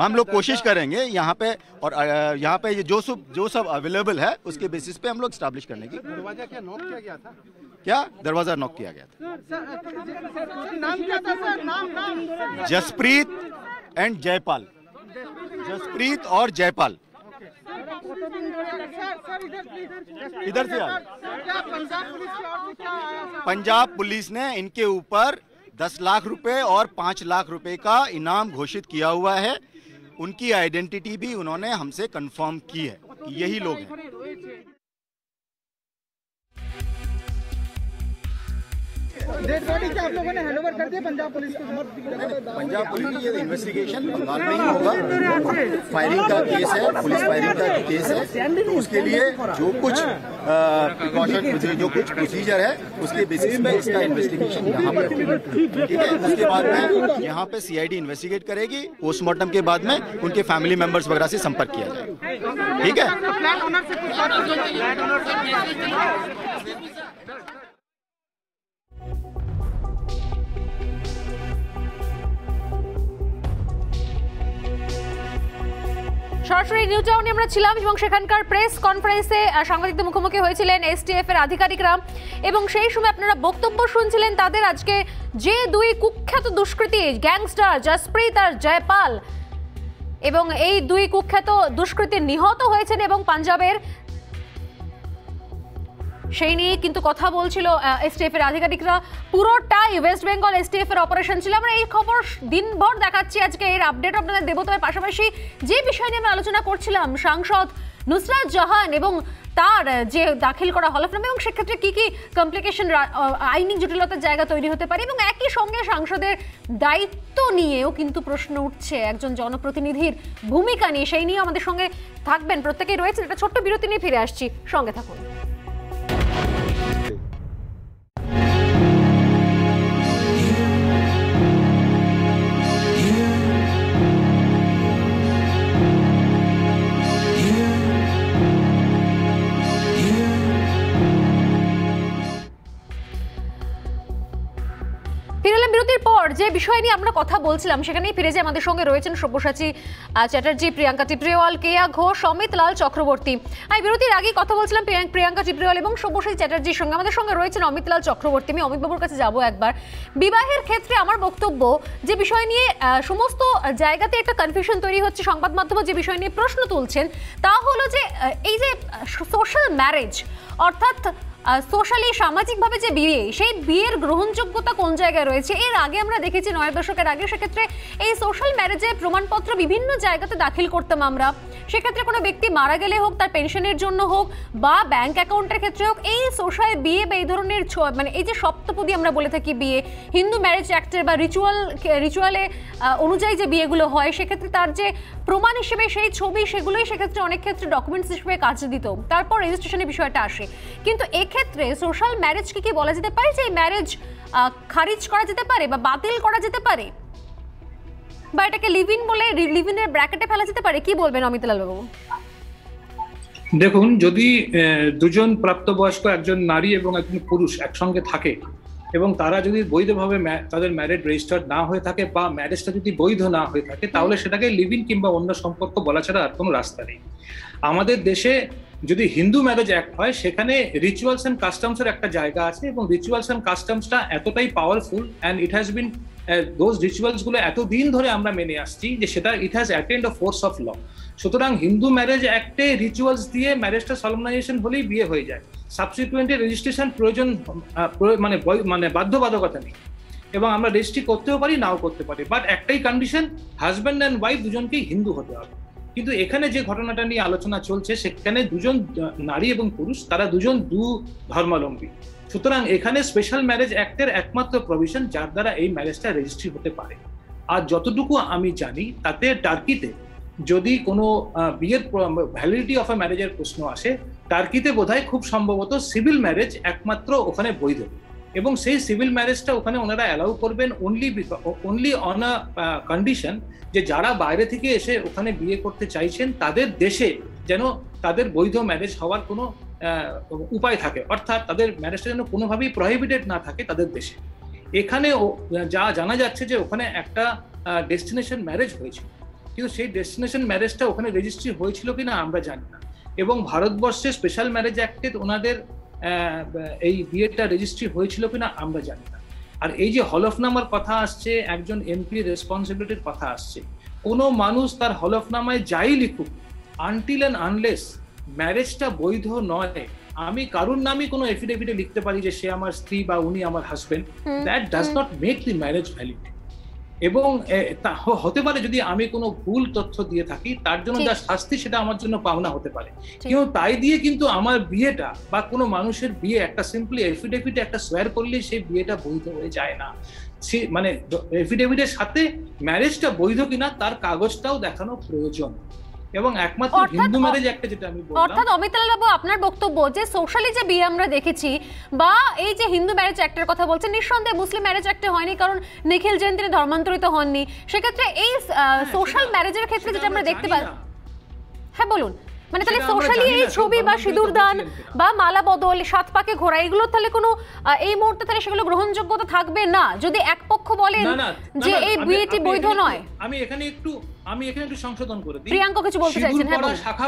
हम लोग कोशिश करेंगे यहाँ पे और यहाँ पे जो सब जो सब अवेलेबल है उसके बेसिस पे हम लोग एस्टैब्लिश करने की। दरवाजा क्या नॉक किया गया था? क्या दरवाजा नॉक किया गया था? जसप्रीत एंड जयपाल, जसप्रीत और जयपाल। इधर से पंजाब पुलिस ने इनके ऊपर दस लाख रुपए और पाँच लाख रुपए का इनाम घोषित किया हुआ है, उनकी आइडेंटिटी भी उन्होंने हमसे कंफर्म की है कि यही लोग हैं। डेड बॉडी क्या आप लोगों ने हैंडओवर कर दिया पंजाब पुलिस को? पंजाब पुलिस की ये इन्वेस्टिगेशन बंगाल में ही होगा, फायरिंग का केस है, पुलिस फायरिंग का केस है, तो उसके लिए जो कुछ प्रिकॉशन जो कुछ प्रोसीजर है उसके बेसिस पे इसका इन्वेस्टिगेशन यहाँ पर ठीक है। उसके बाद में यहाँ पे सी आई डी इन्वेस्टिगेट करेगी, पोस्टमार्टम के बाद में उनके फैमिली मेंबर्स वगैरह से संपर्क किया जाएगा, ठीक है। সরাসরি নিউ টাউনে আমরা ছিলাম এবং সেখানকার প্রেস কনফারেন্সে সাংবাদিকদের মুখোমুখি হয়েছিলেন এস টি এফ এর আধিকারিকরা এবং সেই সময় আপনারা বক্তব্য শুনছিলেন তাদের। আজকে যে দুই কুখ্যাত দুষ্কৃতী গ্যাংস্টার জসপ্রীত আর জয়পাল, এবং এই দুই কুখ্যাত দুষ্কৃতী নিহত হয়েছেন এবং পাঞ্জাবের, সেই নিয়ে কিন্তু কথা বলছিল এস টি এফ এর আধিকারিকরা। পুরোটাই West Bengal S T F এর অপারেশন ছিল। আমরা এই খবর দিনভর দেখাচ্ছি, আজকে এর আপডেট আপনাদের দেবো। তবে পাশাপাশি যে বিষয় নিয়ে আমরা আলোচনা করছিলাম, সাংসদ নুসরত জাহান এবং তার যে দাখিল করা হলফনামা এবং সেক্ষেত্রে কী কী কমপ্লিকেশন, আইনি জটিলতার জায়গা তৈরি হতে পারে এবং একই সঙ্গে সাংসদের দায়িত্ব নিয়েও কিন্তু প্রশ্ন উঠছে, একজন জনপ্রতিনিধির ভূমিকা নিয়ে। সেই নিয়ে আমাদের সঙ্গে থাকবেন, প্রত্যেকেই রয়েছেন। একটা ছোট্ট বিরতি নিয়ে ফিরে আসছি, সঙ্গে থাকুন। বিরতির পর যে বিষয় নিয়ে আমরা কথা বলছিলাম সেখানেই ফিরে যাই। আমাদের সঙ্গে রয়েছেন সব্যসাচী চ্যাটার্জি, প্রিয়াঙ্কা টিব্রেওয়াল, কেয়া ঘোষ, অমিত লাল চক্রবর্তী। আমি বিরতির আগেই কথা বলছিলাম প্রিয়াঙ্কা টিব্রেওয়াল এবং সব্যসাচী চ্যাটার্জির সঙ্গে। আমাদের সঙ্গে রয়েছেন অমিত লাল চক্রবর্তী। আমি অমিতবাবুর কাছে যাবো একবার। বিবাহের ক্ষেত্রে আমার বক্তব্য, যে বিষয় নিয়ে সমস্ত জায়গাতে একটা কনফিউশন তৈরি হচ্ছে, সংবাদ মাধ্যমে যে বিষয় নিয়ে প্রশ্ন তুলছেন তা হলো যে এই যে সোশ্যাল ম্যারেজ, অর্থাৎ সোশ্যালি সামাজিকভাবে যে বিয়ে সেই বিয়ের গ্রহণযোগ্যতা কোন জায়গায় রয়েছে। এর আগে আমরা দেখেছি নয় দশকের আগে সেক্ষেত্রে এই সোশ্যাল ম্যারেজের প্রমাণপত্র বিভিন্ন জায়গাতে দাখিল করতাম আমরা। সেক্ষেত্রে কোনো ব্যক্তি মারা গেলে হোক, তার পেনশনের জন্য হোক বা ব্যাংক অ্যাকাউন্টের ক্ষেত্রে হোক, এই সোশ্যাল বিয়ে বা এই ধরনের মানে এই যে সপ্তপদী আমরা বলে থাকি বিয়ে, হিন্দু ম্যারেজ অ্যাক্টের বা রিচুয়াল রিচুয়ালে অনুযায়ী যে বিয়েগুলো হয় সেক্ষেত্রে তার যে প্রমাণ হিসেবে সেই ছবি সেগুলোই সেক্ষেত্রে অনেক ক্ষেত্রে ডকুমেন্টস হিসেবে কাজে দিত। তারপর রেজিস্ট্রেশনের বিষয়টা আসে, কিন্তু এক্ষেত্রে সোশ্যাল ম্যারেজকে কি বলা যেতে পারে যে এই ম্যারেজ খারিজ করা যেতে পারে বা বাতিল করা যেতে পারে বা এটাকে লিভ ইন বলে লিভ ইনের ব্র্যাকেটে ফেলা যেতে পারে, কি বলবেন অমিত লাল বাবু? দেখুন, যদি দুজন প্রাপ্তবয়স্ক একজন নারী এবং একজন পুরুষ একসঙ্গে থাকে এবং তারা যদি বৈধভাবে তাদের ম্যারেজ রেজিস্টার্ড না হয়ে থাকে বা ম্যারেজটা যদি বৈধ না হয়ে থাকে তাহলে সেটাকে লিভ ইন কিংবা অন্য সম্পর্ক বলা ছাড়া আর কোনো রাস্তা নেই। আমাদের দেশে যদি হিন্দু ম্যারেজ অ্যাক্ট হয় সেখানে রিচুয়ালস অ্যান্ড কাস্টমসের একটা জায়গা আছে এবং রিচুয়ালস অ্যান্ড কাস্টমসটা এতটাই powerful and it has been those রিচুয়ালসগুলো এতদিন ধরে আমরা মেনে আসছি যে সেটা it has attained a force of law. সুতরাং হিন্দু ম্যারেজ অ্যাক্টে রিচুয়ালস দিয়ে ম্যারেজটা সলমনাইজেশন হলেই বিয়ে হয়ে যায়, সাবসিকুয়েন্টে রেজিস্ট্রেশন প্রয়োজন মানে মানে বাধ্যবাধকতা নেই এবং আমরা রেজিস্ট্রি করতেও পারি নাও করতে পারি, বাট একটাই কন্ডিশন হাজব্যান্ড অ্যান্ড ওয়াইফ দুজনকেই হিন্দু হতে হবে। কিন্তু এখানে যে ঘটনাটা নিয়ে আলোচনা চলছে সেখানে দুজন নারী এবং পুরুষ তারা দুজন দু ধর্মাবলম্বী, সুতরাং এখানে স্পেশাল ম্যারেজ অ্যাক্টের একমাত্র প্রভিশন যার দ্বারা এই ম্যারেজটা রেজিস্ট্রি হতে পারে। আর যতটুকু আমি জানি তাতে টার্কিতে যদি কোনো বিয়ের ভ্যালিডিটি অফ আ ম্যারেজের প্রশ্ন আসে টার্কিতে বোধহয় খুব সম্ভবত সিভিল ম্যারেজ একমাত্র ওখানে বৈধ এবং সেই সিভিল ম্যারেজটা ওখানে ওনারা অ্যালাউ করবেন only only on a condition যে যারা বাইরে থেকে এসে ওখানে বিয়ে করতে চাইছেন তাদের দেশে যেন তাদের বৈধ ম্যারেজ হওয়ার কোনো উপায় থাকে, অর্থাৎ তাদের ম্যারেজটা যেন কোনোভাবেই প্রহিবিটেড না থাকে তাদের দেশে। এখানে যা জানা যাচ্ছে যে ওখানে একটা ডেস্টিনেশন ম্যারেজ হয়েছিল কিন্তু সেই ডেস্টিনেশন ম্যারেজটা ওখানে রেজিস্ট্রি হয়েছিল কিনা আমরা জানি না এবং ভারতবর্ষে স্পেশাল ম্যারেজ অ্যাক্টে ওনাদের এই বিয়েটা রেজিস্ট্রি হয়েছিল কিনা আমরা জানি না। আর এই যে হলফনামার কথা আসছে, একজন এমপি রেসপন্সিবিলিটির কথা আসছে, কোনো মানুষ তার হলফনামায় যাই লিখুক আনটিল অ্যান্ড আনলেস ম্যারেজটা বৈধ নয়, আমি কারুর নামে কোনো এফিডেভিটে লিখতে পারি যে সে আমার স্ত্রী বা উনি আমার husband, that does not make the marriage valid এবং হতে পারে যদি আমি কোনো ভুল তথ্য দিয়ে থাকি তার জন্য যা শাস্তি সেটা আমার জন্য পাওনা হতে পারে, কিন্তু তাই দিয়ে কিন্তু আমার বিয়েটা বা কোনো মানুষের বিয়ে একটা সিম্পলি এফিডেভিটে একটা সোয়ার করলে সেই বিয়েটা বৈধ হয়ে যায় না। সে মানে এফিডেভিটের সাথে ম্যারেজটা বৈধ কিনা তার কাগজটাও দেখানো প্রয়োজন এবং একমাত্র হিন্দু ম্যারেজ একটা যেটা আমি বললাম। অর্থাৎ অমিত লাল বাবু আপনার বক্তব্য যে সোশ্যালি যে বিয়ে আমরা দেখেছি বা এই যে হিন্দু ম্যারেজ অ্যাক্টের কথা বলছেন নিঃসন্দেহে মুসলিম ম্যারেজ অ্যাক্টে হয়নি কারণ নিখিল জৈন তিনি ধর্মান্তরিত হননি, সেক্ষেত্রে এই সোশ্যাল ম্যারেজের ক্ষেত্রে যেটা আমরা দেখতে পাই, হ্যাঁ বলুন, মানে তাহলে সোশ্যালি এই ছবি বা সিঁদুর দান বা মালা বদল সাত পাকে ঘোরা এগুলো তাহলে কোনো এই মুহূর্তে তাহলে সেগুলো গ্রহণযোগ্যতা থাকবে না যদি এক পক্ষ বলে যে এই বিয়েটি বৈধ নয়। আমি এখানে একটু আমি এখানে একটু সংশোধন করে দিই, প্রিয়াঙ্কা কিছু বলতে চাইছেন? হ্যাঁ, শাখা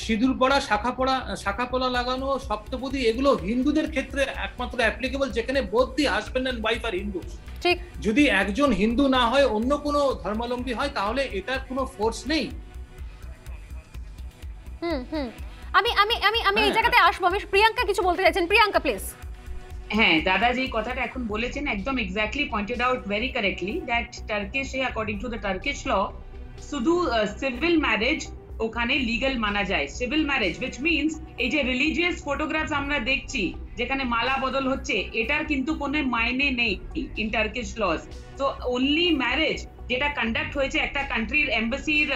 সিঁদুর পড়া শাখা পড়া শাখা পলা লাগানো সপ্তপদী এগুলো হিন্দুদের ক্ষেত্রে একমাত্র অ্যাপ্লিকেবল যেখানে both the husband and wife আর হিন্দু। ঠিক, যদি একজন হিন্দু না হয় অন্য কোনো ধর্মাবলম্বী হয় তাহলে এটার কোনো ফোর্স নেই। হুম হুম আমি আমি আমি আমি এই জায়গাতে আসবো, আমি প্রিয়াঙ্কা কিছু বলতে চাইছেন, প্রিয়াঙ্কা প্লিজ। হ্যাঁ, দাদা যে কথাটা এখন বলেছেন একদম exactly pointed out very correctly that Turkish according to the Turkish law শুধু সিভিল ম্যারেজ ওখানে লিগ্যাল মানা যায়, সিভিল ম্যারেজ which means এই যে রিলিজিয়াস ফটোগ্রাফস আমরা দেখছি যেখানে মালা বদল হচ্ছে এটার কিন্তু কোনো মাইনে নেই ইন টার্কিশ লস। তো অনলি ম্যারেজ যেটা কন্ডাক্ট হয়েছে একটা কান্ট্রির এম্বাসির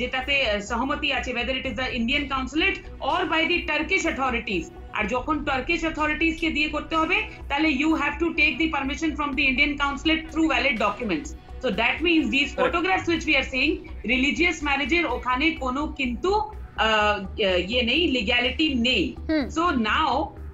যেটাতে সহমতি আছে whether it is the Indian consulate or by the Turkish authorities, আর যখন টার্কিশ অথরিটিস কে দিয়ে করতে হবে তাহলে you have to take the permission from the Indian consulate through valid documents. So that means these photographs which we are seeing, religious marriages ওখানে কোনো কিন্তু ইয়ে নেই, লিগ্যালিটি নেই। So now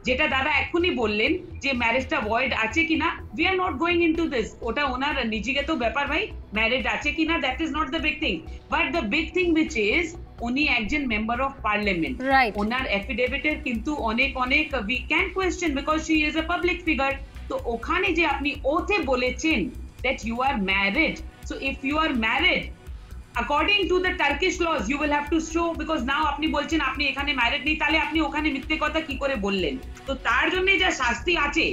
যেটা দাদা এখনই বললেন যে ম্যারেজটা ভয়েড আছে কিনা, we are not going into this, ওটা ওনার নিজেগত ব্যাপার ভাই, ম্যারেজ আছে কিনা that is not the big thing, but the big thing which is উনি একজন মেম্বার অফ পার্লামেন্ট, ওনার এফিডেভিটের কিন্তু অনেক অনেক we can question because she is a public figure. তো ওখানে যে আপনি ওতে বলেছেন that you are married, so if you are married According to the Turkish laws, you will have to show because now আপনি বলছেন আপনি এখানে married নেই তাহলে আপনি ওখানে মিথ্যে কথা কি করে বললেন তো তার জন্য যা শাস্তি আছে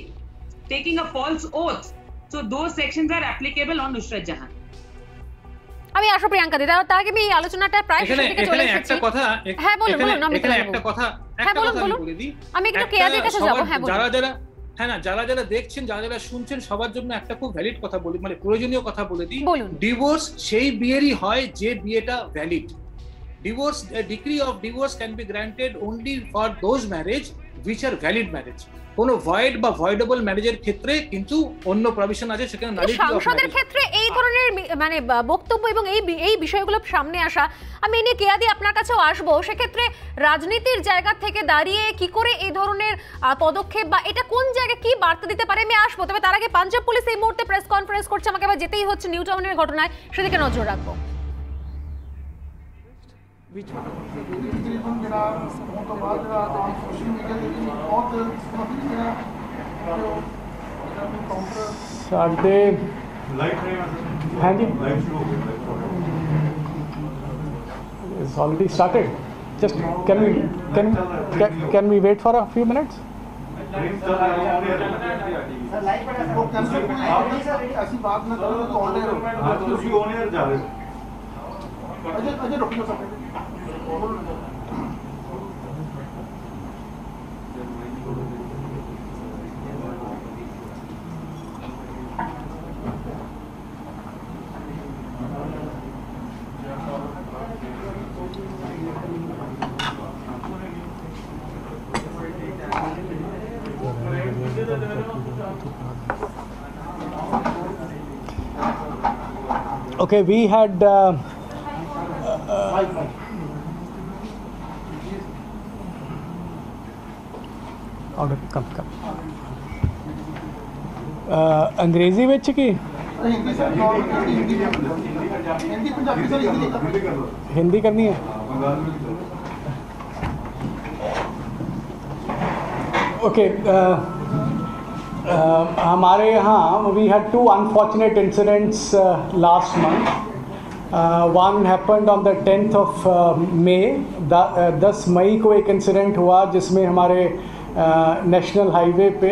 taking a false oath so those sections are applicable on Nusrat Jahan আমি আশা প্রিয়াঙ্কা দিদা তার আগে আমি আলোচনাটা প্রায় শেষের দিকে চলে এসেছি একটা কথা হ্যাঁ বলুন বলুন আমি একটা কথা একটা কথা বলে দিই আমি একটু কেয়াদের কাছে যাব হ্যাঁ বলুন যারা যারা হ্যাঁ না যারা যারা দেখছেন যারা যারা শুনছেন সবার জন্য একটা খুব ভ্যালিড কথা বলি মানে প্রয়োজনীয় কথা বলে দিই ডিভোর্স সেই বিয়েরই হয় যে বিয়েটা valid divorce decree of divorce can be granted only for those marriage which are valid marriage কোনো ভয়েড বা ভয়েডেবল ম্যারেজের ক্ষেত্রে কিন্তু অন্য প্রভিশন আছে সেখানে নালিশ সংশোধনের ক্ষেত্রে এই ধরনের মানে বক্তব্য এবং এই এই বিষয়গুলো সামনে আসা আমি এনে কেয়া দি আপনার কাছেও আসব সে ক্ষেত্রে রাজনীতির জায়গা থেকে দাঁড়িয়ে কি করে এই ধরনের পদক্ষেপ বা এটা কোন জায়গায় কি বার্তা দিতে পারে আমি আসব তবে তার আগে পাঞ্জাব পুলিশ এই মুহূর্তে প্রেস কনফারেন্স করছে আমাকে আবার যেতেই হচ্ছে নিউ টাউনের ঘটনায় সেদিকে নজর রাখবো ਸਾਡੇ ਹਾਂਜੀ It's already started. Just can we can can, can we wait for a few minutes? ਅਸੀਂ ਬਾਤ ਨਾ ਕਰੋ ਤਾਂ ਆਨਲਾਈਨ ਹੋ ਤੁਸੀਂ ਆਨਲਾਈਨ ਜਾ ਰਹੇ ਹੋ ਅਜੇ ਅਜੇ ਰੁਕ ਨਾ ਸਕਦੇ Okay, we had uh, uh, order कम कम अंग्रेजी में कि हिंदी करनी है ओके हमारे यहाँ we had two unfortunate incidents last month one happened on the tenth of May दस मई को एक इंसिडेंट हुआ जिसमें हमारे नेशनल हाईवे पे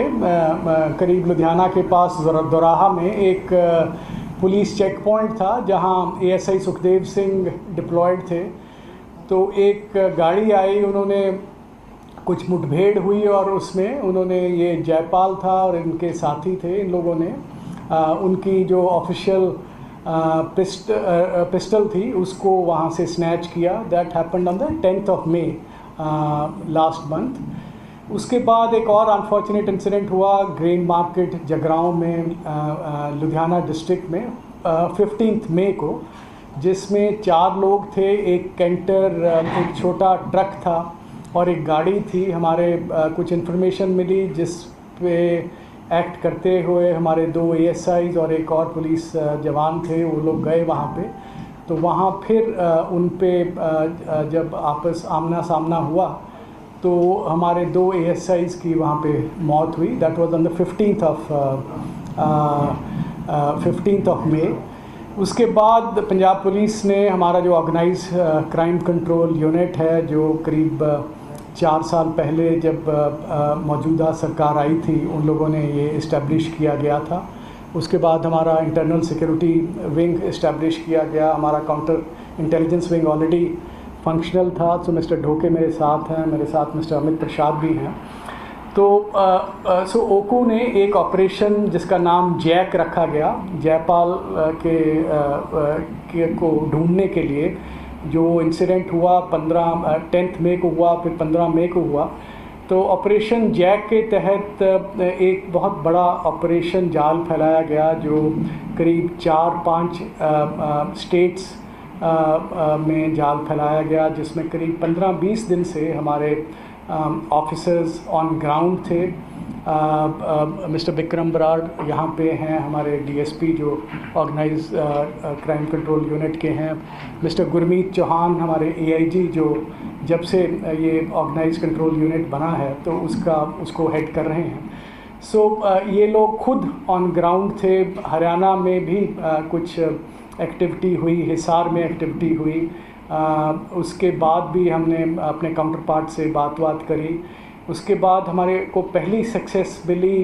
करीब लुधियाना के पास दोराहा में एक पुलिस चेक पॉइंट था जहां एएसआई सुखदेव सिंह डिप्लॉयड थे तो एक गाड़ी आई उन्होंने कुछ मुठभेड़ हुई और उसमें उन्होंने ये जयपाल था और इनके साथी थे इन लोगों ने आ, उनकी जो ऑफिशियल पिस्ट, पिस्टल थी उसको वहां से स्नैच किया that happened on the tenth of May last month उसके बाद एक और अनफॉर्चुनेट इंसिडेंट हुआ ग्रेन मार्केट जगराओं में लुधियाना डिस्ट्रिक्ट में फिफ्टींथ मई को जिसमें चार लोग थे एक कैंटर एक छोटा ट्रक था और एक गाड़ी थी हमारे आ, कुछ इन्फॉर्मेशन मिली जिस पे एक्ट करते हुए हमारे दो एएसआईज और एक और पुलिस जवान थे वो लोग गए वहाँ पे तो वहाँ फिर आ, उन पे आ, जब आपस आमना सामना हुआ तो हमारे दो एएसआईज की वहाँ पे मौत हुई that was on the fifteenth of fifteenth of May उसके बाद पंजाब पुलिस ने हमारा जो ऑर्गेनाइज क्राइम कंट्रोल यूनिट है जो करीब चार साल पहले जब uh, मौजूदा सरकार आई थी उन लोगों ने ये इस्टेब्लिश किया गया था उसके बाद हमारा इंटरनल सिक्योरिटी विंग इस्टेब्लिश किया गया हमारा counter intelligence wing already functional था तो मिस्टर ढोके मेरे साथ हैं मेरे साथ मिस्टर अमित प्रसाद भी हैं तो आ, आ, सो ओकू ने एक ऑपरेशन जिसका नाम जैक रखा गया जयपाल के, आ, के को ढूंढने के लिए जो इंसिडेंट हुआ पंद्रह टेंथ मई को हुआ फिर पंद्रह मई को हुआ तो ऑपरेशन जैक के तहत एक बहुत बड़ा ऑपरेशन जाल फैलाया गया जो करीब चार पाँच स्टेट्स आ, आ, में जाल फैलाया गया जिसमें करीब पंद्रह बीस दिन से हमारे ऑफिसर्स ऑन ग्राउंड थे uh, uh, mister Bikram Brar यहाँ पे हैं हमारे डीएसपी जो ऑर्गेनाइज क्राइम कंट्रोल यूनिट के हैं मिस्टर गुरमीत चौहान हमारे एआईजी जो जब से ये ऑर्गेनाइज कंट्रोल यूनिट बना है तो उसका उसको हेड कर रहे हैं सो so, आ, ये लोग खुद ऑन ग्राउंड थे हरियाणा में भी आ, कुछ एक्टिविटी हुई, हिसार में एक्टिविटी हुई, आ, उसके बाद भी हमने अपने काउंटर पार्ट से बात बात करी। उसके बाद हमारे को पहली सक्सेसफुली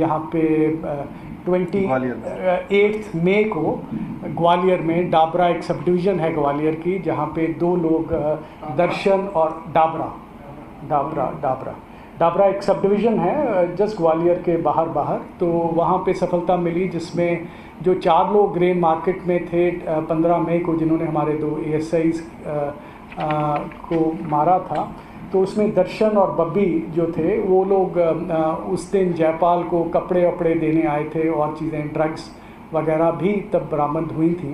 यहाँ पे ट्वेंटी एट्थ मई को ग्वालियर में, डाबरा एक सब डिवीज़न है ग्वालियर की, जहाँ पे दो लोग दर्शन और डाबरा डाबरा डाबरा डाबरा एक सब डिवीज़न है जस्ट ग्वालियर के बाहर बाहर तो वहाँ पे सफलता मिली, जिसमें जो चार लोग ग्रे मार्केट में थे पंद्रह मई को, जिन्होंने हमारे दो ए एस आई को मारा था, तो उसमें दर्शन और बब्बी जो थे वो लोग उस दिन जयपाल को कपड़े वपड़े देने आए थे और चीज़ें ड्रग्स वगैरह भी तब बरामद हुई थी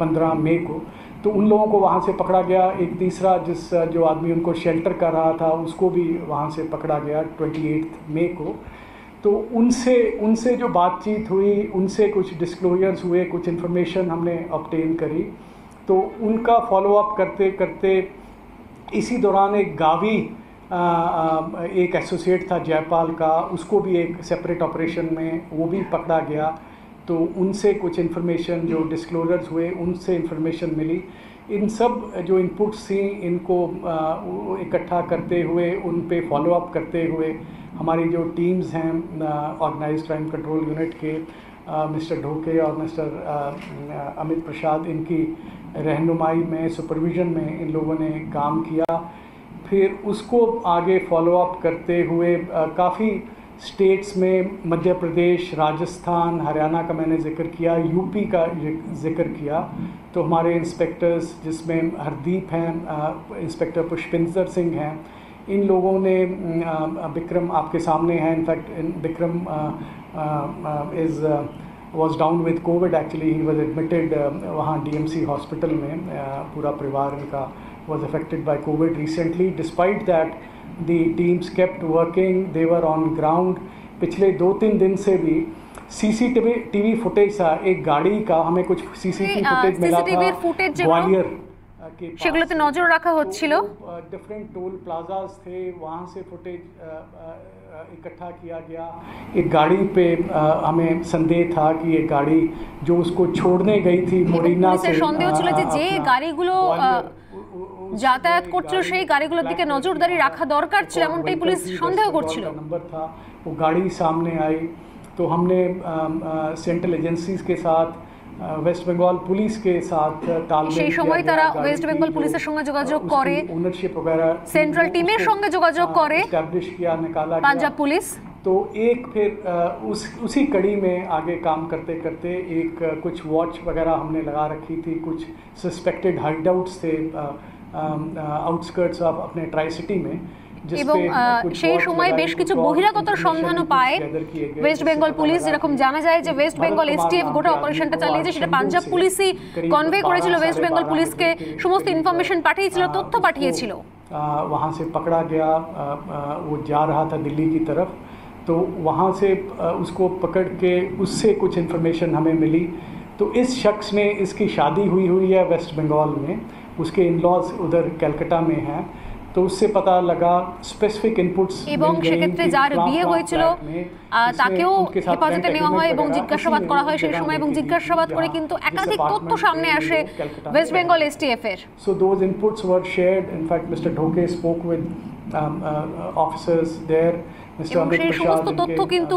पंद्रह मई को, तो उन लोगों को वहाँ से पकड़ा गया। एक तीसरा जिस जो आदमी उनको शेल्टर कर रहा था उसको भी वहाँ से पकड़ा गया ट्वेंटी एट्थ मई को। तो उनसे उनसे जो बातचीत हुई, उनसे कुछ डिस्क्लोजर्स हुए, कुछ इन्फॉर्मेशन हमने ऑब्टेन करी, तो उनका फॉलोअप करते करते इसी दौरान एक गावी आ, आ, एक एसोसिएट था जयपाल का, उसको भी एक सेपरेट ऑपरेशन में वो भी पकड़ा गया, तो उनसे कुछ इन्फॉर्मेशन जो डिस्क्लोजर्स हुए उनसे इन्फॉर्मेशन मिली। इन सब जो इनपुट्स थी इनको इकट्ठा करते हुए, उन पे फॉलोअप करते हुए हमारी जो टीम्स हैं ऑर्गेनाइज्ड क्राइम कंट्रोल यूनिट के आ, मिस्टर ढोके और मिस्टर आ, अमित प्रसाद, इनकी रहनुमाई में, सुपरविजन में इन लोगों ने काम किया। फिर उसको आगे फॉलोअप करते हुए काफ़ी स्टेट्स में, मध्य प्रदेश, राजस्थान, हरियाणा का मैंने जिक्र किया, यूपी का जिक्र किया, तो हमारे इंस्पेक्टर्स जिसमें हरदीप हैं, इंस्पेक्टर पुष्पिंदर सिंह हैं, इन लोगों ने, बिक्रम आपके सामने है, in fact Bikram is was down with COVID actually, he was admitted uh, वहाँ डी एम सी hospital में, uh, पूरा परिवार इनका was affected by COVID recently. Despite that the teams kept working, they were on ground. पिछले दो तीन दिन से भी C C T V T V footage था एक गाड़ी का, हमें कुछ C C T V footage मिला था ग्वालियर के, সেগুলোতে নজর রাখা হচ্ছিল। डिफरेंट टोल प्लाजाज थे, वहाँ से फुटेज इकट्ठा किया गया। एक गाड़ी पे आ, हमें संदेह था कि ये गाड़ी जो उसको छोड़ने गई थी मोरीना से, संदेह ছিল যে যে গাড়িগুলো যাতায়াত করছিল সেই গাড়িগুলোর দিকে নজরদারি রাখা দরকার ছিল, এমনটাই পুলিশ সন্দেহ করছিল। नंबर था वो गाड़ी सामने आई, तो हमने सेंट्रल एजेंसीज के साथ, वेस्ट बेंगल पुलिस के साथ तालमेल समय তারা ওয়েস্ট বেঙ্গল পুলিশের সঙ্গে যোগাযোগ করে, ওনারশিপ वगैरह সেন্ট্রাল টিমের সঙ্গে যোগাযোগ করে, এস্টাবলিশ किया, निकाला पंजाब पुलिस। तो एक फिर उस उसी कड़ी में आगे काम करते करते एक कुछ वॉच वगैरह हमने लगा रखी थी, कुछ सस्पेक्टेड हाइड आउट्स थे आउटस्कर्ट्स ऑफ अपने ट्राई सिटी में, এবং সেই সময় বেশ কিছু বহিরাগত সন্ধানও পায় ওয়েস্ট বেঙ্গল পুলিশ। যেরকম জানা যায় যে West Bengal S T F গোটা অপারেশনটা চালিয়েছে, সেটা পাঞ্জাব পুলিশই কনভে করেছিল, ওয়েস্ট বেঙ্গল পুলিশকে সমস্ত ইনফরমেশন পাঠিয়েছিল, তথ্য পাঠিয়েছিল। वहां से पकड़ा गया, वो जा रहा था दिल्ली की तरफ, तो वहां से उसको पकड़ के उससे कुछ इन्फॉर्मेशन हमें मिली। तो इस शख्स ने, इसकी शादी हुई हुई है वेस्ट बंगाल में, उसके इन लॉज उधर कलकत्ता में हैं, तो उससे पता लगा स्पेसिफिक इनपुट्स এবং সেক্ষেত্রে যার বিয়ে হয়েছিল তাকেও হেফাজতে নেওয়া হয় এবং জিজ্ঞাসাবাদ করা হয় সেই সময়, এবং জিজ্ঞাসাবাদ করে কিন্তু একাধিক তথ্য সামনে আসে West Bengal S T F এর। So those inputs were shared, in fact mister ঢোকে spoke with officers there, mister Amit Prasad, সমস্ত তথ্য কিন্তু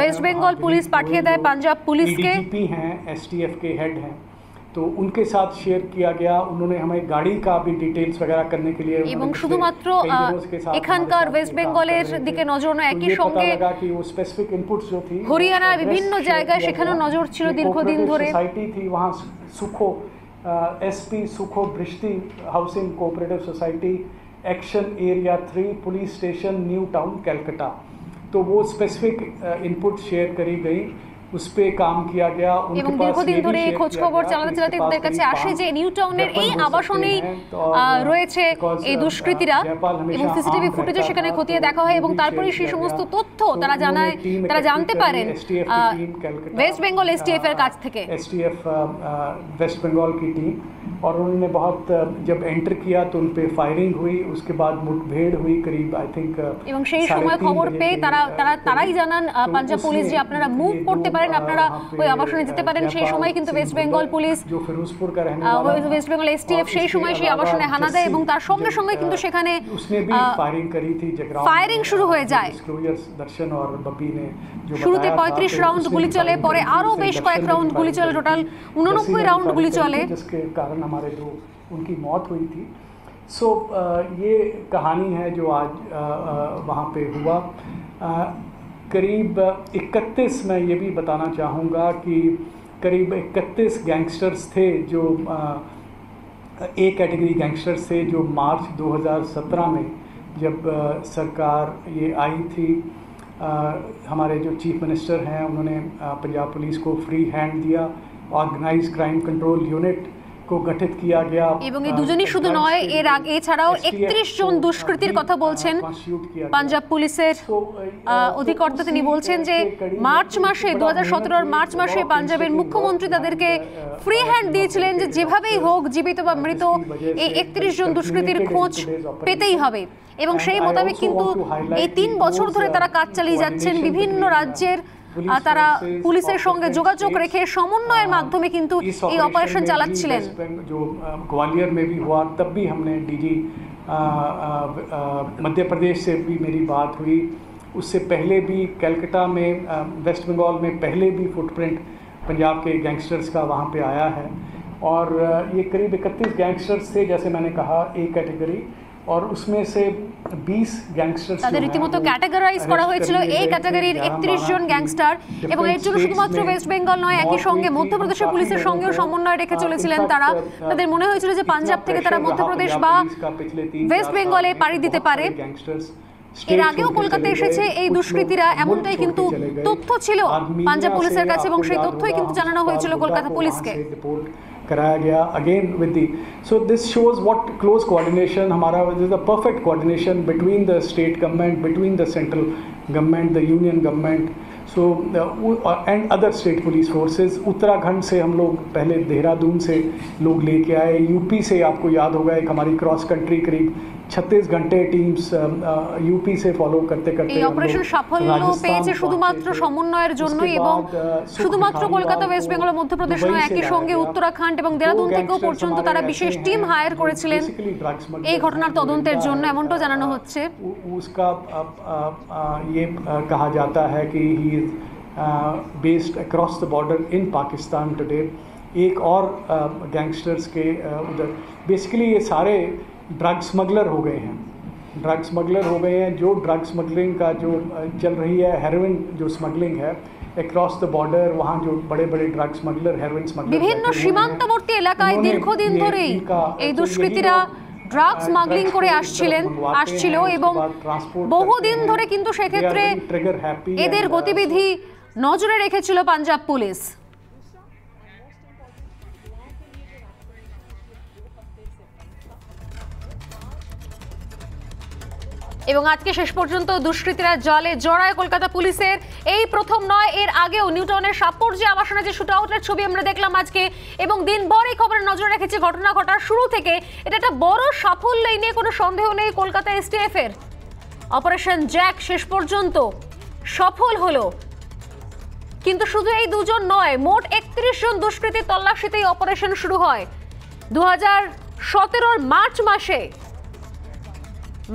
ওয়েস্ট বেঙ্গল পুলিশ পাঠিয়ে দেয় পাঞ্জাব পুলিশকে। डी जी पी हैं, एस टी एफ के हेड हैं, तो उनके साथ शेयर किया गया। उन्होंने हमें गाड़ी का भी डिटेल्स वगैरह करने के लिए এবং শুধুমাত্র এখানকার ওয়েস্ট বেঙ্গলের দিকে নজর না, একই সঙ্গে স্পেসিফিক ইনপুটস जो थी হরিয়ানা বিভিন্ন জায়গায় সেখানেও নজর ছিল দীর্ঘদিন ধরে। সোসাইটি थी वहाँ सुखो S P Sukho Brishti housing cooperative society action area three police station new town Calcutta, तो वो स्पेसिफिक इनपुट शेयर करी गई, उस पे काम किया गया। এবং দীর্ঘদিন ধরে এই খোঁজ খবর চালাতে চালাতে তাদের কাছে আসে যে নিউ টাউনের এই আবাসনেই রয়েছে এই দুষ্কৃতীরা, এবং সিসিটিভি ফুটেজও সেখানে খতিয়ে দেখা হয় এবং তারপরে সেই সমস্ত তথ্য তারা জানায়, তারা জানতে পারেন West Bengal S T F এর কাছ থেকে। S T F West Bengal की टीम, और उन्होंने बहुत जब एंटर किया तो उन पे फायरिंग हुई, उसके बाद मुठभेड़ हुई करीब आई थिंक, এবং সেই সময় খবর পেয়ে তারা তারা তারাই জানান পাঞ্জাব পুলিশ যে আপনারা মুভ করতে পারেন আপনারা ওই আবাসনে যেতে পারেন। সেই সময় কিন্তু West Bengal police West Bengal STF সেই সময় সেই আবাসনে হানা দেয় এবং তার সঙ্গে সঙ্গে কিন্তু সেখানে ফায়ারিং শুরু হয়ে যায়। শুরুতে পঁয়ত্রিশ রাউন্ড গুলি চলে, পরে আরো বেশ কয়েক রাউন্ড গুলি চলে, টোটাল উননব্বই রাউন্ড গুলি চলে, जिसके कारण हमारे जो उनकी मौत हुई थी। सो so, ये कहानी है जो आज वहाँ पे हुआ। करीब इकतीस, मैं ये भी बताना चाहूँगा कि करीब इकतीस गैंगस्टर्स थे जो ए कैटेगरी गैंगस्टर्स थे जो मार्च दो हज़ार सत्रह में जब सरकार ये आई थी, हमारे जो चीफ मिनिस्टर हैं उन्होंने पंजाब पुलिस को फ्री हैंड दिया। ऑर्गेनाइज्ड क्राइम कंट्रोल यूनिट को गठित किया गया এবং এই দুজনই শুধু নয়, এর আগে এছাড়াও একত্রিশ জন দুষ্কৃতীর কথা বলছেন পাঞ্জাব পুলিশের অধিকর্তা। তিনি বলছেন যে মার্চ মাসে দুই হাজার সতেরো এর মার্চ মাসে পাঞ্জাবের মুখ্যমন্ত্রী তাদেরকে ফ্রি হ্যান্ড দিয়েছিলেন যে যেভাবেই হোক জীবিত বা মৃত এই একত্রিশ জন দুষ্কৃতীর খোঁজ পেতেই হবে এবং সেই মোতাবেক কিন্তু এই তিন বছর ধরে তারা কাজ চালিয়ে যাচ্ছেন। বিভিন্ন রাজ্যের তারা পুলিশের সঙ্গে যোগাযোগ রেখে সমন্বয়ের মাধ্যমে কিন্তু এই অপারেশন চালাচ্ছিলেন। ग्वालियर में भी हुआ, तब भी हमने डीजी मध्य प्रदेश से भी मेरी बात हुई। उससे पहले भी कलकत्ता में वेस्ट बंगाल में पहले भी फुटप्रिंट पंजाब के गैंगस्टर्स का वहाँ पे आया है और ये करीब इकतीस गैंगस्टर्स थे जैसे मैंने कहा ए कैटेगरी और उसमें से बीस गैंगस्टर्स তাদের রীতিমতো ক্যাটাগরাইজ করা হয়েছিল। এই ক্যাটাগরির একত্রিশ জন গ্যাংস্টার এবং এর জন্য শুধুমাত্র ওয়েস্ট বেঙ্গল নয়, একই সঙ্গে মধ্যপ্রদেশের পুলিশের সঙ্গেও সমন্বয় রেখে চলেছিলেন তারা। তাদের মনে হয়েছিল যে পাঞ্জাব থেকে তারা মধ্যপ্রদেশ বা ওয়েস্ট বেঙ্গলে পাড়ি দিতে পারে। এর আগেও কলকাতায় এসেছে এই দুষ্কৃতীরা, এমনটাই কিন্তু তথ্য ছিল পাঞ্জাব পুলিশের কাছে এবং সেই তথ্যই কিন্তু জানানো হয়েছিল কলকাতা পুলিশকে। कराया गया again with the so this shows what close coordination हमारा is the perfect coordination between the state government, between the central government, the union government so and other state police forces. Uttarakhand से हम लोग पहले देहरादून से लोग लेके आए, यूपी से आपको याद होगा एक हमारी क्रॉस कंट्री करीब छत्तीस घंटे टीम्स यूपी से फॉलो करते करते অপারেশন সাফল্য পেয়েছে শুধুমাত্র সমন্বয়ের জন্যই এবং শুধুমাত্র কলকাতা ওয়েস্ট বেঙ্গল মধ্যপ্রদেশ নয়, একই সঙ্গে উত্তরাখণ্ড এবং দেরাদুন থেকেও পর্যন্ত তারা বিশেষ টিম হায়ার করেছিলেন এই ঘটনার তদন্তের জন্য, এমনটাও জানানো হচ্ছে। उसका ये कहा जाता है कि he is based across the border in Pakistan today. एक और गैंगस्टर्स के उधर बेसिकली ये सारे ड्रग स्मगलर हो गए हैं, ड्रग स्मगलर हो गए हैं। जो ड्रग स्मगलिंग का जो चल रही है, हेरोइन जो स्मगलिंग है अक्रॉस द बॉर्डर, वहाँ जो बड़े बड़े ड्रग स्मगलर हेरोइन स्मगलर विभिन्न सीमांतवर्ती এলাকায় দীর্ঘদিন ধরে এই দুষ্কৃতীরা ড্রাগ স্মাগলিং করে আসছিলেন আসছিল এবং বহুদিন ধরে কিন্তু সেক্ষেত্রে এদের গতিবিধি নজরে রেখেছিল পাঞ্জাব পুলিশ। এবং আজকে শেষ পর্যন্ত দুষ্কৃতীরা জলে জড়ায় কলকাতা পুলিশের। এই প্রথম নয়, এর আগেও নিউ টাউনের সাপুর যে আবাসনে যে শুট আউটের ছবি আমরা দেখলাম আজকে এবং দিনভর এই খবরে নজর রেখেছে ঘটনা ঘটার শুরু থেকে। এটা একটা বড় সাফল্য, এই নিয়ে কোনো সন্দেহ নেই। কলকাতা এসটিএফ এর অপারেশন জ্যাক শেষ পর্যন্ত সফল হলো, কিন্তু শুধু এই দুজন নয়, মোট একত্রিশ জন দুষ্কৃতীর তল্লাশিতে এই অপারেশন শুরু হয় দু হাজার সতেরোর মার্চ মাসে।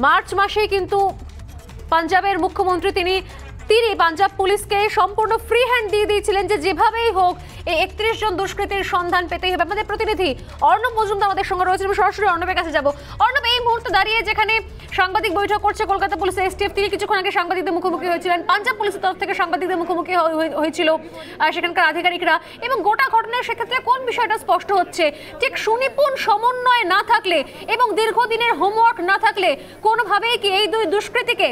মার্চ মাসে কিন্তু পাঞ্জাবের মুখ্যমন্ত্রী তিনি তিনি পাঞ্জাব পুলিশকে সম্পূর্ণ ফ্রি হ্যান্ড দিয়ে দিয়েছিলেন যে যেভাবেই হোক এই একত্রিশ জন দুষ্কৃতীর সন্ধান পেতেই হবে। আমাদের প্রতিনিধি অর্ণব মজুমদার আমাদের সঙ্গে রয়েছেন, আমি সরাসরি অর্ণবের কাছে যাব। অর্ণব, এই মুহূর্তে দাঁড়িয়ে যেখানে সাংবাদিক বৈঠক করছে কলকাতা পুলিশ এসটিএফ, তিনি কিছুক্ষণ আগে সাংবাদিকদের মুখোমুখি হয়েছিলেন, পাঞ্জাব পুলিশের তরফ থেকে সাংবাদিকদের মুখোমুখি হয়েছিল সেখানকার আধিকারিকরা এবং গোটা ঘটনার সেক্ষেত্রে কোন বিষয়টা স্পষ্ট হচ্ছে, ঠিক সুনিপুণ সমন্বয় না থাকলে এবং দীর্ঘদিনের হোমওয়ার্ক না থাকলে কোনোভাবেই কি এই দুই দুষ্কৃতীকে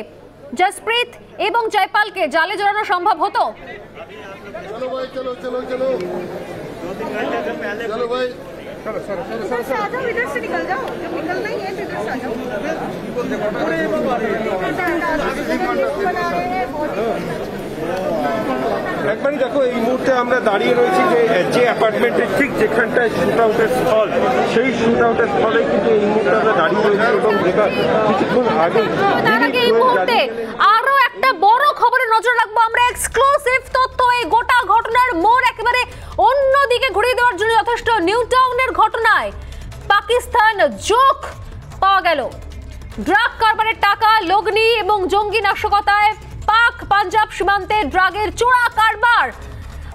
जसप्रीत एवं जयपाल के जाले जड़ाना संभव हो? तो चलो भाई, चलो चलो चलो चलो भाई, चलो सर आ जाओ, इधर से निकल जाओ, जब निकलना ही है इधर से आ जाओ। একবারই দেখো এই মুহূর্তে আমরা দাঁড়িয়ে রয়েছি যে যে অ্যাপার্টমেন্টের ঠিক যেখানটায় শুট আউটের স্থল, সেই শুট আউটের স্থলে কিন্তু এই মুহূর্তে আমরা দাঁড়িয়ে রয়েছি এবং কিছুক্ষণ আগে আরো একটা বড় খবরে নজর রাখবো আমরা, এক্সক্লুসিভ তথ্য। এই গোটা ঘটনার মোড় একেবারে অন্যদিকে ঘুরিয়ে দেওয়ার জন্য যথেষ্ট। নিউ টাউনের ঘটনায় পাকিস্তান যোগ পাওয়া গেল। ড্রাগ কারবারের টাকা, লগ্নি এবং জঙ্গি নাশকতায় পাক পাঞ্জাব সীমান্তে ড্রাগের চোরা কারবার।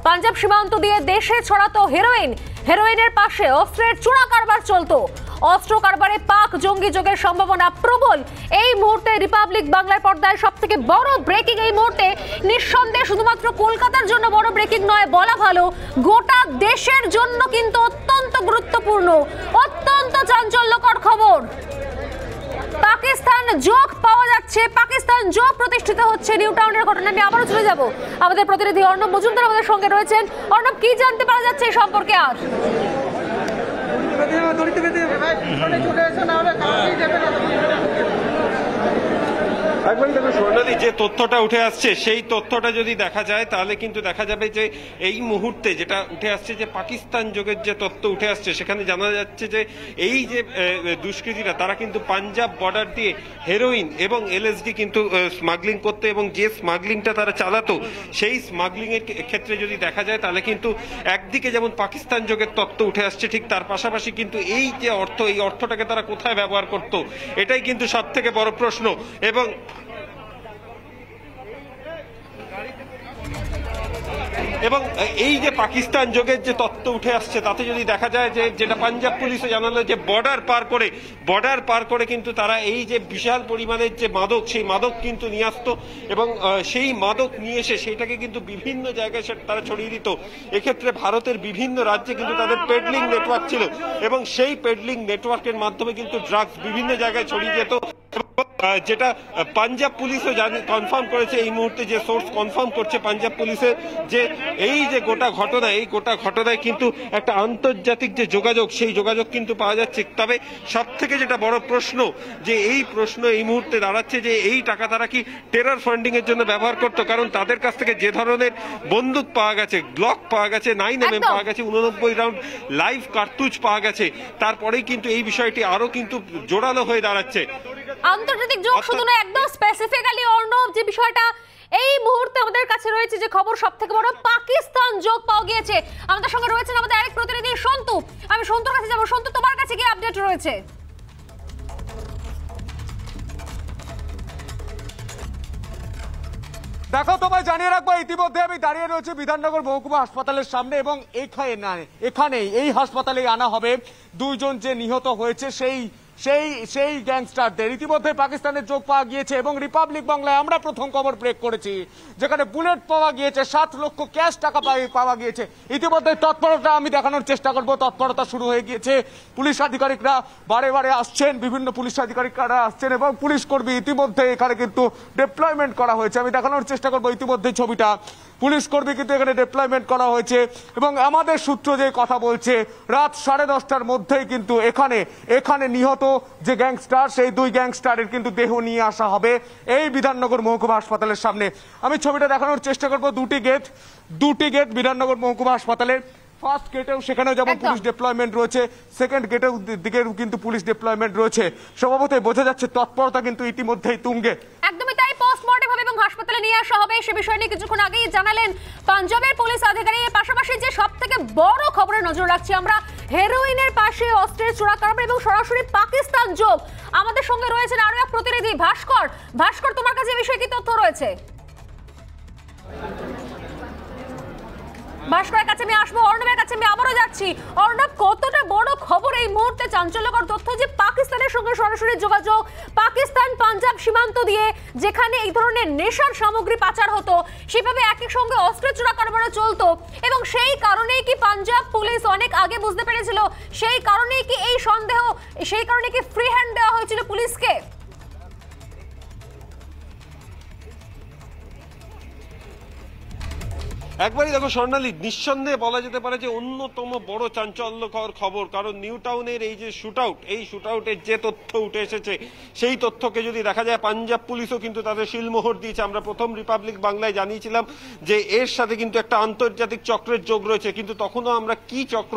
পাঞ্জাব সীমান্ত দিয়ে দেশে ছড়াতো হেরোইন, হেরোইনের পাশে অস্ত্রের চোরা কারবার চলতো। অস্ত্র কারবারে পাক জঙ্গি যোগের সম্ভাবনা প্রবল। এই মুহূর্তে রিপাবলিক বাংলার পর্দায় সবথেকে বড় ব্রেকিং, এই মুহূর্তে নিঃসন্দেহে শুধুমাত্র কলকাতার জন্য বড় ব্রেকিং নয়, বলা ভালো গোটা দেশের জন্য কিন্তু অত্যন্ত গুরুত্বপূর্ণ, অত্যন্ত চাঞ্চল্যকর খবর। পাকিস্তান যোগ পাওয়া যাচ্ছে, পাকিস্তান যোগ প্রতিষ্ঠিত হচ্ছে। নিউ টাউনের ঘটনা নিয়ে আবারও চলে যাব, আমাদের প্রতিনিধি অর্ণব মজুমদার আমাদের সঙ্গে রয়েছেন। অর্ণব, কি জানতে পারা যাচ্ছে এই সম্পর্কে? আর একবারই দেখো সোনালী, যে তথ্যটা উঠে আসছে সেই তথ্যটা যদি দেখা যায় তাহলে কিন্তু দেখা যাবে যে এই মুহূর্তে যেটা উঠে আসছে, যে পাকিস্তান যোগের যে তথ্য উঠে আসছে সেখানে জানা যাচ্ছে যে এই যে দুষ্কৃতীরা তারা কিন্তু পাঞ্জাব বর্ডার দিয়ে হেরোইন এবং এলএসডি কিন্তু স্মাগলিং করতে, এবং যে স্মাগলিংটা তারা চালাতো সেই স্মাগলিংয়ের ক্ষেত্রে যদি দেখা যায় তাহলে কিন্তু একদিকে যেমন পাকিস্তান যোগের তথ্য উঠে আসছে, ঠিক তার পাশাপাশি কিন্তু এই যে অর্থ, এই অর্থটাকে তারা কোথায় ব্যবহার করত এটাই কিন্তু সব থেকে বড় প্রশ্ন। এবং এবং এই যে পাকিস্তান যোগের যে তত্ত্ব উঠে আসছে তাতে যদি দেখা যায় যে, যেটা পাঞ্জাব পুলিশে জানালো যে বর্ডার পার করে, বর্ডার পার করে কিন্তু তারা এই যে বিশাল পরিমাণের যে মাদক, সেই মাদক কিন্তু নিয়ে আসতো, এবং সেই মাদক নিয়ে এসে সেটাকে কিন্তু বিভিন্ন জায়গায় তারা ছড়িয়ে দিত। এক্ষেত্রে ভারতের বিভিন্ন রাজ্যে কিন্তু তাদের পেডলিং নেটওয়ার্ক ছিল, এবং সেই পেডলিং নেটওয়ার্কের মাধ্যমে কিন্তু ড্রাগস বিভিন্ন জায়গায় ছড়িয়ে যেত। যেটা পাঞ্জাব পুলিশও কনফার্ম করেছে, এই মুহূর্তে যে সোর্স কনফার্ম করছে পাঞ্জাব পুলিশের, যে এই যে গোটা ঘটনা, এই গোটা ঘটনায় কিন্তু একটা আন্তর্জাতিক যে যোগাযোগ, সেই যোগাযোগ কিন্তু পাওয়া যাচ্ছে। তবে সব থেকে যেটা বড় প্রশ্ন, যে এই প্রশ্ন এই মুহূর্তে দাঁড়াচ্ছে যে এই টাকা তারা কি টেরর ফান্ডিংয়ের জন্য ব্যবহার করতো? কারণ তাদের কাছ থেকে যে ধরনের বন্দুক পাওয়া গেছে, গ্লক পাওয়া গেছে, নাইন এম এম পাওয়া গেছে, উননব্বই রাউন্ড লাইভ কার্তুজ পাওয়া গেছে, তারপরেই কিন্তু এই বিষয়টি আরও কিন্তু জোরালো হয়ে দাঁড়াচ্ছে। আন্তর্জাতিক যোগ শুধু না, একদম স্পেসিফিক্যালি অর্ণব যে বিষয়টা এই মুহূর্তে আমাদের কাছে রয়েছে, যে খবর সবথেকে বড়, পাকিস্তান যোগ পাওয়া গিয়েছে। আমাদের সঙ্গে রয়েছেন আমাদের আরেক প্রতিনিধি সন্তু। আমি সন্তুর কাছে যাব। সন্তু, তোমার কাছে কি আপডেট রয়েছে? দেখো, তোমায় জানিয়ে রাখবো ইতিমধ্যে আমি দাঁড়িয়ে রয়েছে বিধাননগর মহকুমা হাসপাতালের সামনে, এবং এখানে এখানেই এই হাসপাতালে আনা হবে দুইজন যে নিহত হয়েছে সেই সেই সেই গ্যাংস্টারদের। ইতিমধ্যে পাকিস্তানের যোগ পাওয়া গিয়েছে, এবং রিপাবলিক বাংলায় আমরা প্রথম খবর ব্রেক করেছি যেখানে বুলেট পাওয়া গিয়েছে, সাত লক্ষ ক্যাশ টাকা পাওয়া গিয়েছে। ইতিমধ্যে তৎপরতা আমি দেখানোর চেষ্টা করব, তৎপরতা শুরু হয়ে গিয়েছে। পুলিশ আধিকারিকরা বারে বারে আসছেন, বিভিন্ন পুলিশ আধিকারিকরা আসছেন, এবং পুলিশ কর্মী ইতিমধ্যে এখানে কিন্তু ডিপ্লয়মেন্ট করা হয়েছে। আমি দেখানোর চেষ্টা করব ইতিমধ্যে ছবিটা, পুলিশ কর্মী কিন্তু এখানে ডিপ্লয়মেন্ট করা হয়েছে, এবং আমাদের সূত্র যে কথা বলছে রাত সাড়ে দশটার মধ্যেই কিন্তু এখানে এখানে নিহত যে গ্যাংস্টার, সেই দুই গ্যাংস্টারের কিন্তু দেহ নিয়ে আসা হবে এই বিধাননগর মহকুমা হাসপাতালের সামনে। আমি ছবিটা দেখানোর চেষ্টা করব। দুটি গেট, দুটি গেট বিধাননগর মহকুমা হাসপাতালের। ফার্স্ট গেটেও সেখানেও যেমন পুলিশ ডিপ্লয়মেন্ট রয়েছে, সেকেন্ড গেটের দিকেও কিন্তু পুলিশ ডিপ্লয়মেন্ট রয়েছে। স্বভাবতই বোঝা যাচ্ছে তৎপরতা কিন্তু ইতিমধ্যেই তুঙ্গে। একদমই তাই, পোস্টমর্টেম হবে এবং হাসপাতালে নিয়ে আসা হবে, সে বিষয় নিয়ে কিছুক্ষণ আগেই জানালেন পাঞ্জাবের পুলিশ আধিকারিক। এর পাশাপাশি যে সবথেকে বড় খবরে নজর রাখছি আমরা, হেরোইনের পাশে অস্ত্রের চোরা কারবার এবং সরাসরি পাকিস্তান যোগ। আমাদের সঙ্গে রয়েছেন আরো এক প্রতিনিধি ভাস্কর। ভাস্কর, তোমার কাছে এই বিষয়ে কি তথ্য রয়েছে? ভাস্করের কাছে আমি আসবো, অর্ণবের কাছে আমি আবারও যাচ্ছি। অর্ণব, কতটা বড় খবর এই মুহূর্তে, চাঞ্চল্যকর তথ্য, যে পাকিস্তানের সঙ্গে সরাসরি যোগাযোগ, পাকিস্তান পাঞ্জাব সীমান্ত দিয়ে যেখানে এই ধরনের নেশার সামগ্রী পাচার হতো, সেভাবে একই সঙ্গে অস্ত্রের চোরা কারবারও চলতো। এবং সেই কারণেই কি পাঞ্জাব পুলিশ অনেক আগে বুঝতে পেরেছিল? সেই কারণেই কি এই সন্দেহ? সেই কারণে কি ফ্রি হ্যান্ড দেওয়া হয়েছিল পুলিশকে? একবারই দেখো স্বর্ণালী, নিঃসন্দেহে বলা যেতে পারে যে অন্যতম বড় চাঞ্চল্যকর খবর, কারণ নিউ টাউনের এই যে শুটআউট, এই শুটআউটের যে তথ্য উঠে এসেছে সেই তথ্যকে যদি দেখা যায় পাঞ্জাব পুলিশও কিন্তু তাদের শিলমোহর দিয়েছে। আমরা প্রথম রিপাবলিক বাংলায় জানিয়েছিলাম যে এর সাথে কিন্তু একটা আন্তর্জাতিক চক্রের যোগ রয়েছে, কিন্তু তখনও আমরা কি চক্র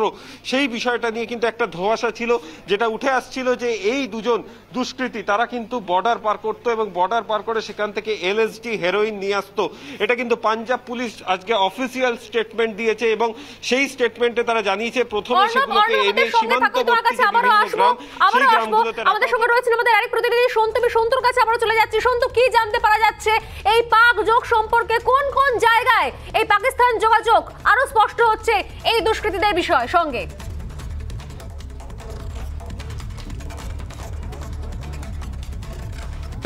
সেই বিষয়টা নিয়ে কিন্তু একটা ধোঁয়াশা ছিল, যেটা উঠে আসছিল যে এই দুজন দুষ্কৃতী তারা কিন্তু বর্ডার পার করতো এবং বর্ডার পার করে সেখান থেকে এলএসডি, হেরোইন নিয়ে আসতো। এটা কিন্তু পাঞ্জাব পুলিশ আজকে অফিসিয়াল স্টেটমেন্ট দিয়েছে এবং সেই স্টেটমেন্টে তারা জানিয়েছে প্রথমে সেগুলোকে এনে সীমান্তবর্তী সেই গ্রামগুলোতে। আমাদের সঙ্গে রয়েছেন আমাদের আরেক প্রতিনিধি সন্তু। আমি সন্তুর কাছে আবারও চলে যাচ্ছি। সন্তু, কি জানতে পারা যাচ্ছে এই পাক যোগ সম্পর্কে? কোন কোন জায়গায় এই পাকিস্তান যোগাযোগ আরো স্পষ্ট হচ্ছে এই দুষ্কৃতীদের বিষয় সঙ্গে?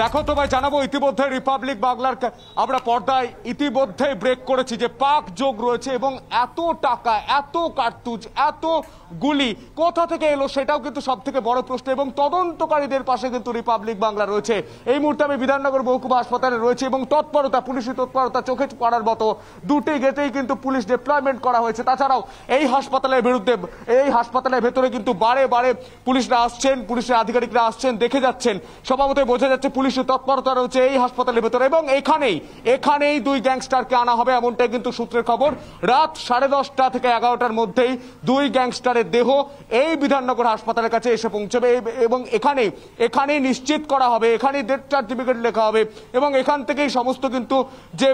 দেখো তোমায় জানাবো, ইতিমধ্যে রিপাবলিক বাংলার আমরা পর্দায় ইতিমধ্যে ব্রেক করেছি যে পাক যোগ রয়েছে এবং এত টাকা, এত কার্তুজ, এত গুলি কোথা থেকে এলো সেটাও কিন্তু সব থেকে বড় প্রশ্ন, এবং তদন্তকারীদের পাশে কিন্তু রিপাবলিক বাংলা রয়েছে। এই মুহূর্তে আমি বিধাননগর মহকুমা হাসপাতালে রয়েছে এবং তৎপরতা, পুলিশি তৎপরতা চোখে পড়ার মতো, দুটি গেটেই কিন্তু পুলিশ ডিপ্লয়মেন্ট করা হয়েছে। তাছাড়াও এই হাসপাতালের বিরুদ্ধে, এই হাসপাতালের ভেতরে কিন্তু বারে বারে পুলিশরা আসছেন, পুলিশের আধিকারিকরা আসছেন, দেখে যাচ্ছেন, স্বভাবতই বোঝা যাচ্ছে পুলিশের তৎপরতা রয়েছে এই হাসপাতালের ভেতরে। এবং এখানেই এখানেই দুই গ্যাংস্টারকে আনা হবে এমনটাই কিন্তু সূত্রের খবর। রাত সাড়ে দশটা থেকে এগারোটার মধ্যেই দুই গ্যাংস্টারের দেহ এই বিধাননগর হাসপাতালের কাছে এসে পৌঁছবে এবং এখানেই এখানেই নিশ্চিত করা হবে, এখানেই ডেথ সার্টিফিকেট লেখা হবে এবং এখান থেকেই সমস্ত কিন্তু যে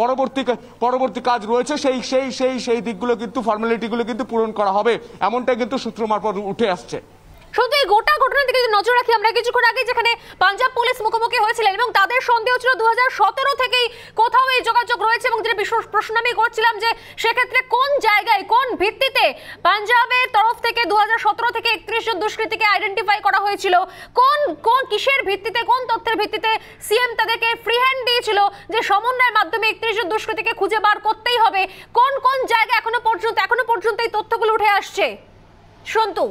পরবর্তী পরবর্তী কাজ রয়েছে সেই সেই সেই সেই দিকগুলো কিন্তু, ফর্মালিটিগুলো কিন্তু পূরণ করা হবে এমনটাই কিন্তু সূত্র মারফত উঠে আসছে। শুধু এই গোটা ঘটনার দিকে যদি নজর রাখি, আমরা কিছুক্ষণ আগে যেখানে পাঞ্জাব পুলিশ মুখোমুখি হয়েছিলেন এবং তাদের সন্দেহ ছিল দু হাজার সতেরো থেকেই কোথাও এই যোগাযোগ রয়েছে, এবং যেটা বিশেষ প্রশ্ন আমি করছিলাম যে সেক্ষেত্রে কোন জায়গায়, কোন ভিত্তিতে পাঞ্জাবের তরফ থেকে দু হাজার সতেরো থেকে একত্রিশ জন দুষ্কৃতীকে আইডেন্টিফাই করা হয়েছিল, কোন কোন কিসের ভিত্তিতে, কোন তথ্যের ভিত্তিতে সিএম তাদেরকে ফ্রি হ্যান্ড দিয়েছিল যে সমন্বয়ের মাধ্যমে একত্রিশ জন দুষ্কৃতীকে খুঁজে বার করতেই হবে। কোন কোন জায়গায় এখনো পর্যন্ত এখনো পর্যন্ত এই তথ্যগুলো উঠে আসছে সন্তু?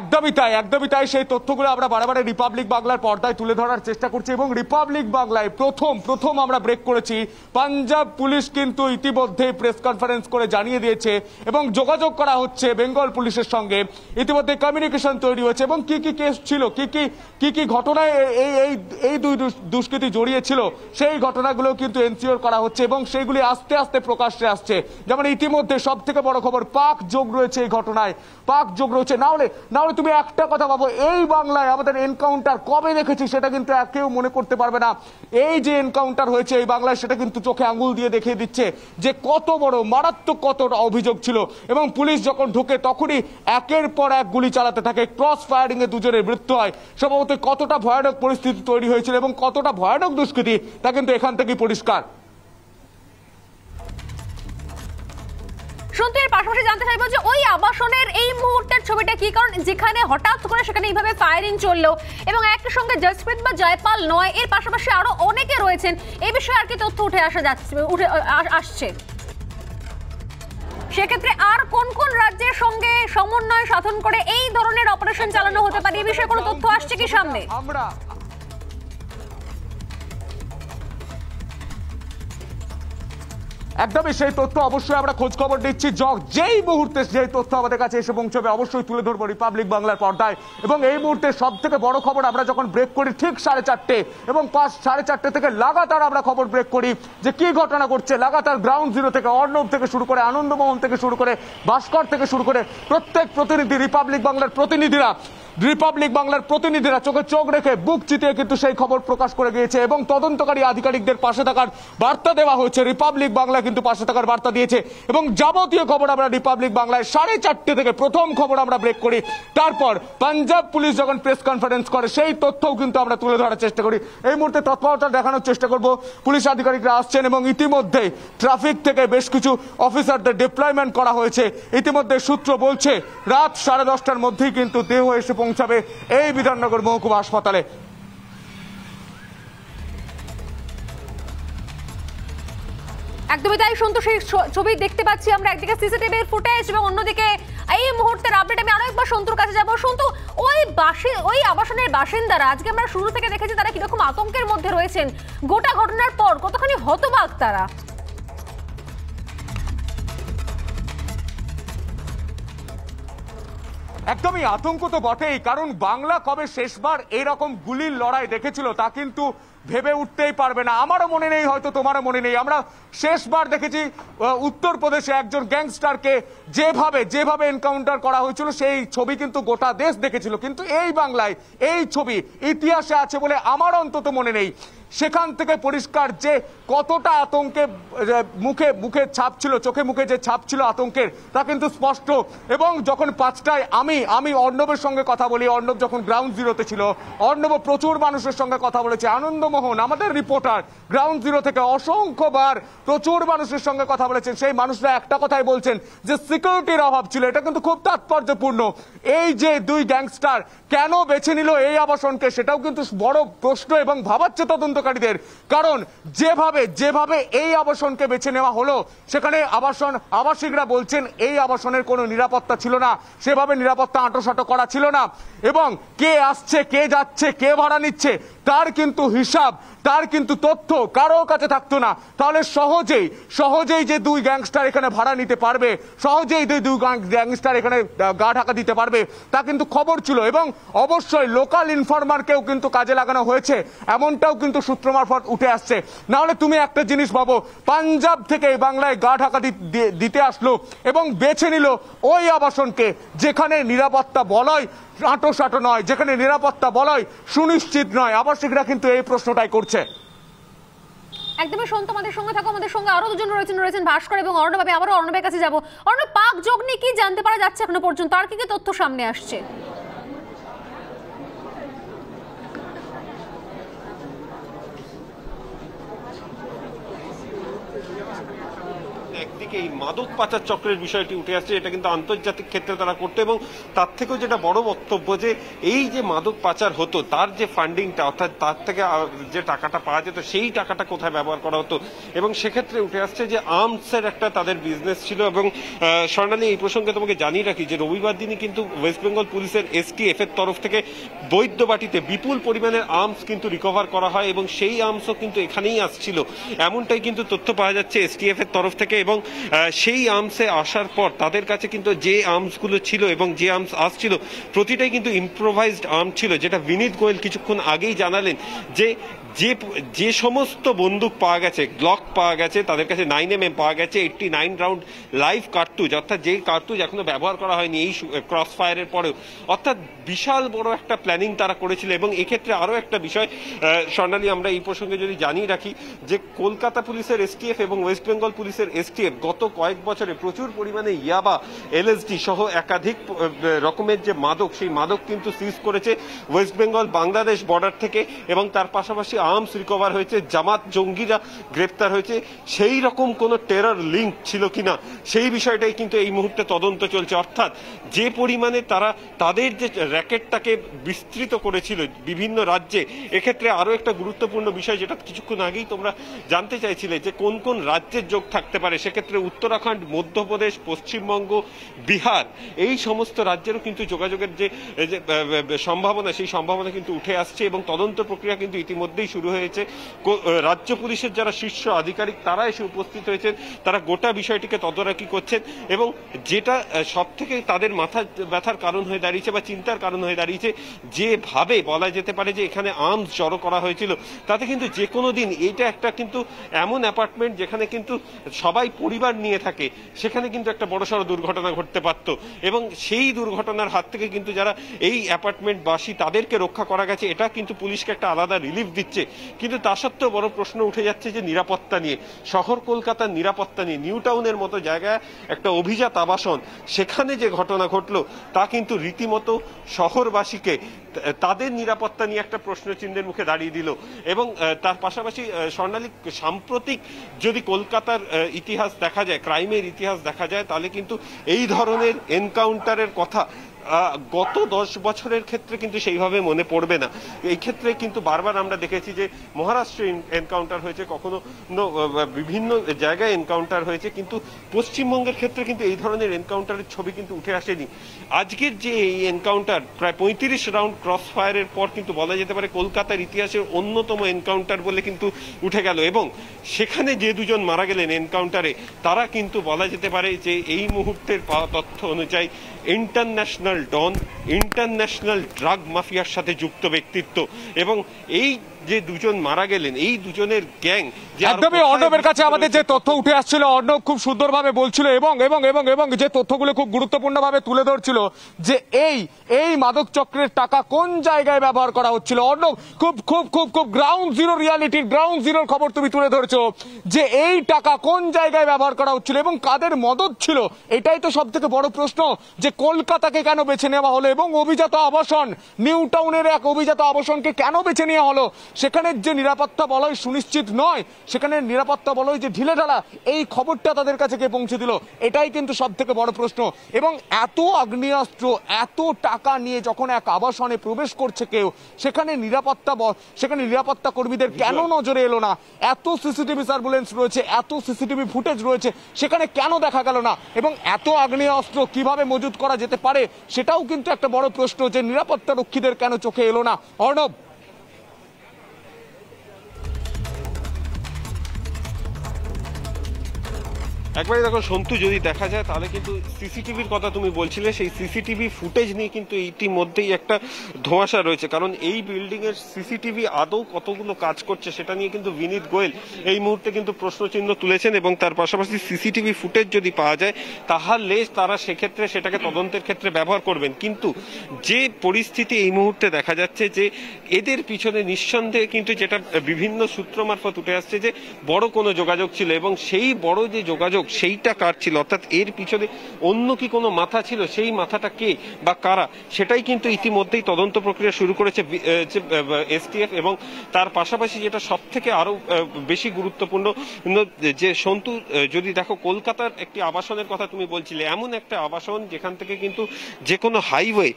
একদমই তাই, একদমই তাই। সেই তথ্যগুলো আমরা বারবার রিপাবলিক বাংলার পর্দায় তুলে ধরার চেষ্টা করছি এবং রিপাবলিক বাংলায় প্রথম প্রথম আমরা ব্রেক করেছি। পাঞ্জাব পুলিশ কিন্তু ইতিমধ্যেই প্রেস কনফারেন্স করে জানিয়ে দিয়েছে এবং যোগাযোগ করা হচ্ছে বেঙ্গল পুলিশের সঙ্গে, ইতিমধ্যে কমিউনিকেশন তৈরি হয়েছে এবং কি কি কেস ছিল, কি কি কি কি ঘটনায় এই এই এই দুই দুষ্কৃতী জড়িয়েছিল সেই ঘটনাগুলো কিন্তু এনসিওর করা হচ্ছে এবং সেইগুলি আস্তে আস্তে প্রকাশ্যে আসছে। যেমন ইতিমধ্যে সব থেকে বড় খবর, পাক যোগ রয়েছে এই ঘটনায়, পাক যোগ রয়েছে। না হলে না হলে তুমি একটা কথা ভাবো, এই বাংলায় আমাদের এনকাউন্টার কবে দেখেছি সেটা কিন্তু কেউ মনে করতে পারবে না। এই যে এনকাউন্টার হয়েছে এই বাংলায় সেটা কিন্তু চোখে আঙুল দিয়ে দেখিয়ে দিচ্ছে যে কত বড় মারাত্মক কতটা অভিযোগ ছিল, এবং পুলিশ যখন ঢোকে তখনই একের পর এক গুলি চালাতে থাকে, ক্রস ফায়ারিং এ দুজনের মৃত্যু হয়। সম্ভবত কতটা ভয়ানক পরিস্থিতি তৈরি হয়েছিল এবং কতটা ভয়ানক দুষ্কৃতি তা কিন্তু এখান থেকেই পরিষ্কার। সন্তু, এর পাশাপাশি জানতে চাইব যে ওই আবাসনের এই মুহূর্তের ছবিটা কি, কারণ যেখানে হঠাৎ করে সেখানে এইভাবে ফায়ারিং চললো এবং একই সঙ্গে জসপ্রীত বা জয়পাল নয়, এর পাশাপাশি আরো অনেকে রয়েছেন, এই বিষয়ে আর কি তথ্য উঠে আসা যাচ্ছে, উঠে আসছে? সেক্ষেত্রে আর কোন কোন রাজ্যের সঙ্গে সমন্বয় সাধন করে এই ধরনের অপারেশন চালানো হতে পারে, এই বিষয়ে কোনো তথ্য আসছে কি সামনে? আমরা একদমই সেই তথ্য অবশ্যই আমরা খোঁজ খবর নিচ্ছি, যেই মুহূর্তে যেই তথ্য আমাদের কাছে এসে পৌঁছবে অবশ্যই তুলে ধরবো রিপাবলিক বাংলার পর্দায়। এবং এই মুহূর্তে সব থেকে বড় খবর, আমরা যখন ব্রেক করি ঠিক সাড়ে চারটে এবং পাঁচ সাড়ে চারটে থেকে লাগাতার আমরা খবর ব্রেক করি যে কি ঘটনা ঘটছে লাগাতার গ্রাউন্ড জিরো থেকে, অর্ণব থেকে শুরু করে, আনন্দমোহন থেকে শুরু করে, ভাস্কর থেকে শুরু করে, প্রত্যেক প্রতিনিধি রিপাবলিক বাংলার প্রতিনিধিরা রিপাবলিক বাংলার প্রতিনিধিরা চোখে চোখ রেখে বুক চিতিয়ে কিন্তু সেই খবর প্রকাশ করে গিয়েছে এবং তদন্তকারী আধিকারিকদের পাশে থাকার বার্তা দেওয়া হয়েছে, রিপাবলিক বাংলা কিন্তু পাশে থাকার বার্তা দিয়েছে। এবং যাবতীয় খবর আমরা রিপাবলিক বাংলায় সাড়ে চারটে থেকে প্রথম খবর আমরা ব্রেক করি, তারপর পাঞ্জাব পুলিশ যখন প্রেস কনফারেন্স করে সেই তথ্যও কিন্তু আমরা তুলে ধরার চেষ্টা করি। এই মুহূর্তে তৎপরতা দেখানোর চেষ্টা করব, পুলিশ আধিকারিকরা আসছেন এবং ইতিমধ্যে ট্রাফিক থেকে বেশ কিছু অফিসারদের ডিপ্লয়মেন্ট করা হয়েছে। ইতিমধ্যে সূত্র বলছে রাত সাড়ে দশটার মধ্যেই কিন্তু দেহ এসে পৌঁছাবে এই বিধাননগর মহকুমা হাসপাতালে। একদমই তাই সন্তোষের ছবি দেখতে পাচ্ছি আমরা, একদিকে সিসিটিভির ফুটেজ এবং অন্যদিকে এই এই মুহূর্তের আপডেট আমি আরো একবার সন্তুর কাছে যাব। সন্তু, ওই বাসে ওই আবাসনের বাসিন্দারা আজকে আমরা শুরু থেকে দেখেছি তারা কিরকম আতঙ্কের মধ্যে রয়েছেন, গোটা ঘটনার পর কতখানি হতবাক তারা। একদমই আতঙ্ক তো বটেই, কারণ বাংলা কবে শেষবার এরকম গুলির লড়াই দেখেছিল তা কিন্তু ভেবে উঠতেই পারবে না। আমারও মনে নেই, হয়তো তোমারও মনে নেই, আমরা শেষবার দেখেছি উত্তরপ্রদেশে একজন গ্যাংস্টারকে যেভাবে যেভাবে এনকাউন্টার করা হয়েছিল সেই ছবি কিন্তু গোটা দেশ দেখেছিল। কিন্তু এই বাংলায় এই ছবি ইতিহাসে আছে বলে আমার অন্তত মনে নেই। সেখান থেকে পরিষ্কার যে কতটা আতঙ্কে মুখে মুখে ছাপ ছিল, চোখে মুখে যে ছাপ ছিল আতঙ্কের তা কিন্তু স্পষ্ট। এবং যখন পাঁচটায় আমি আমি অর্ণবের সঙ্গে কথা বলি, অর্ণব যখন গ্রাউন্ড জিরোতে ছিল, অর্ণব প্রচুর মানুষের সঙ্গে কথা বলেছে। আনন্দমোহন আমাদের রিপোর্টার গ্রাউন্ড জিরো থেকে অসংখ্যবার প্রচুর মানুষের সঙ্গে কথা বলেছেন। সেই মানুষরা একটা কথাই বলছেন যে সিকিউরিটির অভাব ছিল। এটা কিন্তু খুব তাৎপর্যপূর্ণ। এই যে দুই গ্যাংস্টার কেন বেছে নিল এই আবাসনকে সেটাও কিন্তু বড় প্রশ্ন এবং ভাবাচ্ছে তদন্ত, কারণ যেভাবে যেভাবে এই আবাসনকে বেছে নেওয়া হলো সেখানে আবাসন আবাসিকরা বলছেন এই আবাসনের কোনো নিরাপত্তা ছিল না, সেভাবে নিরাপত্তা আঁটোসাঁটো করা ছিল না। এবং কে আসছে, কে যাচ্ছে, কে ভাড়া নিচ্ছে তার কিন্তু হিসাব, তার কিন্তু তথ্য কারো কাছে থাকতো না। তাহলে সহজেই সহজেই যে দুই গ্যাংস্টার এখানে ভাড়া নিতে পারবে, সহজেই যে দুই গ্যাংস্টার এখানে গা ঢাকা দিতে পারবে তা কিন্তু খবর ছিল। এবং অবশ্যই লোকাল ইনফরমারকেও কিন্তু কাজে লাগানো হয়েছে এমনটাও কিন্তু সূত্র মারফত উঠে আসছে। নাহলে তুমি একটা জিনিস ভাবো, পাঞ্জাব থেকে বাংলায় গা ঢাকা দিতে আসলো এবং বেছে নিল ওই আবাসনকে যেখানে নিরাপত্তা বলয় আঁটোসাঁটো নয়, যেখানে নিরাপত্তা বলয় সুনিশ্চিত নয়। আবাসিকরা কিন্তু এই প্রশ্নটাই করছে। একদমই সন্ত, আমাদের সঙ্গে থাকো। আমাদের সঙ্গে আরো দুজন রয়েছেন, রয়েছেন ভাস্কর এবং অর্ণব। আমি আবারও অর্ণবের কাছে যাবো। অর্ণব, পাক যোগ নিয়ে কি জানতে পারা যাচ্ছে এখনো পর্যন্ত, আর কি কি তথ্য সামনে আসছে? একদিকে এই মাদক পাচার চক্রের বিষয়টি উঠে আসছে, এটা কিন্তু আন্তর্জাতিক ক্ষেত্রে তারা করতো। এবং তার থেকেও যেটা বড় বক্তব্য যে এই যে মাদক পাচার হতো তার যে ফান্ডিংটা, অর্থাৎ তার থেকে যে টাকাটা পাওয়া যেত সেই টাকাটা কোথায় ব্যবহার করা হতো। এবং সেক্ষেত্রে উঠে আসছে যে আর্মসের একটা তাদের বিজনেস ছিল। এবং স্বর্ণালী, এই প্রসঙ্গে তোমাকে জানিয়ে রাখি যে রবিবার দিনই কিন্তু ওয়েস্ট বেঙ্গল পুলিশের এসটিএফ এর তরফ থেকে বৈদ্যবাটিতে বিপুল পরিমাণের আর্মস কিন্তু রিকভার করা হয় এবং সেই আর্মসও কিন্তু এখানেই আসছিল, এমনটাই কিন্তু তথ্য পাওয়া যাচ্ছে এসটিএফ এর তরফ থেকে। এবং সেই আর্মসে আসার পর তাদের কাছে কিন্তু যে আর্মসগুলো ছিল এবং যে আর্মস আসছিল প্রতিটাই কিন্তু ইম্প্রোভাইজড আর্ম ছিল, যেটা বিনীত গোয়েল কিছুক্ষণ আগেই জানালেন যে যে যে সমস্ত বন্দুক পাওয়া গেছে, গ্লক পাওয়া গেছে তাদের কাছে, নাইন এম এম পাওয়া গেছে, এইটটি নাইন রাউন্ড লাইভ কার্তুজ, অর্থাৎ যে কার্তুজ এখনো ব্যবহার করা হয়নি এই ক্রস ফায়ারের পরেও, অর্থাৎ বিশাল বড় একটা প্ল্যানিং তারা করেছিল। এবং এক্ষেত্রে আরও একটা বিষয় স্বর্ণালী, আমরা এই প্রসঙ্গে যদি জানিয়ে রাখি যে কলকাতা পুলিশের এসটিএফ এবং ওয়েস্ট বেঙ্গল পুলিশের এসটিএফ গত কয়েক বছরে প্রচুর পরিমাণে ইয়াবা, এলএসডি সহ একাধিক রকমের যে মাদক, সেই মাদক কিন্তু সিজ করেছে ওয়েস্ট বেঙ্গল বাংলাদেশ বর্ডার থেকে। এবং তার পাশাপাশি আর্মস রিকভার হয়েছে, জামাত জঙ্গিরা গ্রেপ্তার হয়েছে। সেই রকম কোনো টেরর লিঙ্ক ছিল কিনা সেই বিষয়টাই কিন্তু এই মুহূর্তে তদন্ত চলছে। অর্থাৎ যে পরিমাণে তারা তাদের যে র্যাকেটটাকে বিস্তৃত করেছিল বিভিন্ন রাজ্যে, এক্ষেত্রে আরও একটা গুরুত্বপূর্ণ বিষয় যেটা কিছুক্ষণ আগেই তোমরা জানতে চাইছিলে যে কোন কোন রাজ্যের যোগ থাকতে পারে, সেক্ষেত্রে উত্তরাখণ্ড, মধ্যপ্রদেশ, পশ্চিমবঙ্গ, বিহার এই সমস্ত রাজ্যেরও কিন্তু যোগাযোগের যে সম্ভাবনা সেই সম্ভাবনা কিন্তু উঠে আসছে। এবং তদন্ত প্রক্রিয়া কিন্তু ইতিমধ্যেই শুরু হয়েছে। রাজ্য পুলিশের যারা শীর্ষ আধিকারিক তারা এসে উপস্থিত হয়েছেন, তারা গোটা বিষয়টিকে তদারকি করছেন। এবং যেটা সব থেকে তাদের মাথা ব্যথার কারণ হয়ে দাঁড়িয়েছে বা চিন্তার কারণ হয়ে দাঁড়িয়েছে, যেভাবে বলা যেতে পারে যে এখানে আর্মস জড়ো করা হয়েছিল তাতে কিন্তু যে কোনো দিন, এটা একটা কিন্তু এমন অ্যাপার্টমেন্ট যেখানে কিন্তু সবাই পরিবার নিয়ে থাকে, সেখানে কিন্তু একটা বড়সড় দুর্ঘটনা ঘটতে পারত। এবং সেই দুর্ঘটনার হাত থেকে কিন্তু যারা এই অ্যাপার্টমেন্টবাসী তাদেরকে রক্ষা করা গেছে, এটা কিন্তু পুলিশকে একটা আলাদা রিলিফ দিচ্ছে। কিন্তু তা সত্ত্বেও বড় প্রশ্ন উঠে যাচ্ছে যে নিরাপত্তা নিয়ে, শহর কলকাতার নিরাপত্তা নিয়ে। নিউ টাউনের মতো জায়গায় একটা অভিজাত আবাসন, সেখানে যে ঘটনা ঘটলো তা কিন্তু রীতিমতো শহরবাসীকে, তাদের নিরাপত্তা নিয়ে একটা প্রশ্নচিহ্নের মুখে দাঁড়িয়ে দিল। এবং তার পাশাপাশি স্বর্ণালী, সাম্প্রতিক যদি কলকাতার ইতিহাস দেখা যায়, ক্রাইমের ইতিহাস দেখা যায়, তাহলে কিন্তু এই ধরনের এনকাউন্টারের কথা গত দশ বছরের ক্ষেত্রে কিন্তু সেইভাবে মনে পড়বে না। এই ক্ষেত্রে কিন্তু বারবার আমরা দেখেছি যে মহারাষ্ট্রে এনকাউন্টার হয়েছে, কখনো বিভিন্ন জায়গায় এনকাউন্টার হয়েছে, কিন্তু পশ্চিমবঙ্গের ক্ষেত্রে কিন্তু এই ধরনের এনকাউন্টারের ছবি কিন্তু উঠে আসেনি। আজকের যে এই এনকাউন্টার প্রায় পঁয়ত্রিশ রাউন্ড ক্রস ফায়ারের পর কিন্তু বলা যেতে পারে কলকাতার ইতিহাসের অন্যতম এনকাউন্টার বলে কিন্তু উঠে গেল, এবং সেখানে যে দুজন মারা গেলেন এনকাউন্টারে তারা কিন্তু বলা যেতে পারে যে এই মুহূর্তের পাওয়া তথ্য অনুযায়ী ইন্টারন্যাশনাল ডন, ইন্টারন্যাশনাল ড্রাগ মাফিয়ার সাথে যুক্ত ব্যক্তিত্ব। এবং এই যে দুজন মারা গেলেন এই দুজনের গ্যাং একদমই অর্ণবের কাছে আমাদের যে তথ্য উঠে আসছিল, অর্ণব খুব সুন্দরভাবে বলছিল এবং এবং এবং এবং যে তথ্যগুলো খুব গুরুত্বপূর্ণভাবে তুলে ধরছিল যে এই এই মাদক চক্রের টাকা কোন জায়গায় ব্যবহার করা হচ্ছিল। অর্ণব খুব খুব খুব খুব গ্রাউন্ড জিরো রিয়ালিটির গ্রাউন্ড জিরোর খবর তুমি তুলে ধরছো যে এই টাকা কোন জায়গায় ব্যবহার করা হচ্ছিল এবং কাদের মদত ছিল। এটাই তো সব থেকে বড় প্রশ্ন যে কলকাতাকে কেন বেছে নেওয়া হলো এবং অভিজাত আবাসন নিউ টাউনের এক অভিজাত আবাসনকে কেন বেছে নেওয়া হলো। সেখানে যে নিরাপত্তা বলয় সুনিশ্চিত নয়, সেখানে নিরাপত্তা বলয় যে ঢিলে ঢালা, এই খবরটা তাদের কাছে গিয়ে পৌঁছে দিল, এটাই কিন্তু সব থেকে বড় প্রশ্ন। এবং এত আগ্নেয়াস্ত্র এত টাকা নিয়ে যখন এক আবাসনে প্রবেশ করছে কেউ, সেখানে নিরাপত্তা সেখানে নিরাপত্তা কর্মীদের কেন নজরে এলো না? এত সিসিটিভি সার্ভিলেন্স রয়েছে, এত সিসিটিভি ফুটেজ রয়েছে, সেখানে কেন দেখা গেল না? এবং এত আগ্নেয়াস্ত্র কিভাবে মজুত করা যেতে পারে সেটাও কিন্তু একটা বড় প্রশ্ন যে নিরাপত্তা রক্ষীদের কেন চোখে এলো না। অর্ণব, একবারে দেখো সন্তু, যদি দেখা যায় তাহলে কিন্তু সিসিটিভির কথা তুমি বলছিলে, সেই সিসিটিভি ফুটেজ নিয়ে কিন্তু ইতিমধ্যেই একটা ধোঁয়াশা রয়েছে, কারণ এই বিল্ডিংয়ের সিসিটিভি আদৌ কতগুলো কাজ করছে সেটা নিয়ে কিন্তু বিনীত গোয়েল এই মুহূর্তে কিন্তু প্রশ্নচিহ্ন তুলেছেন। এবং তার পাশাপাশি সিসিটিভি ফুটেজ যদি পাওয়া যায় তাহলে তারা সেক্ষেত্রে সেটাকে তদন্তের ক্ষেত্রে ব্যবহার করবেন। কিন্তু যে পরিস্থিতি এই মুহূর্তে দেখা যাচ্ছে যে এদের পিছনে নিঃসন্দেহে কিন্তু যেটা বিভিন্ন সূত্র মারফত উঠে আসছে যে বড় কোনো যোগাযোগ ছিল, এবং সেই বড় যে যোগাযোগ সেইটা কার ছিল, অর্থাৎ এর পিছনে অন্য কি কোনো মাথা ছিল, সেই মাথাটা কে বা কারা, সেটাই কিন্তু ইতিমধ্যেই তদন্ত প্রক্রিয়া শুরু করেছে এসটিএফ। এবং তার পাশাপাশি যেটা সব থেকে আরো বেশি গুরুত্বপূর্ণ যে সন্তু, যদি দেখো কলকাতার একটি আবাসনের কথা তুমি বলছিলে, এমন একটা আবাসন যেখান থেকে কিন্তু যে কোনো হাইওয়ে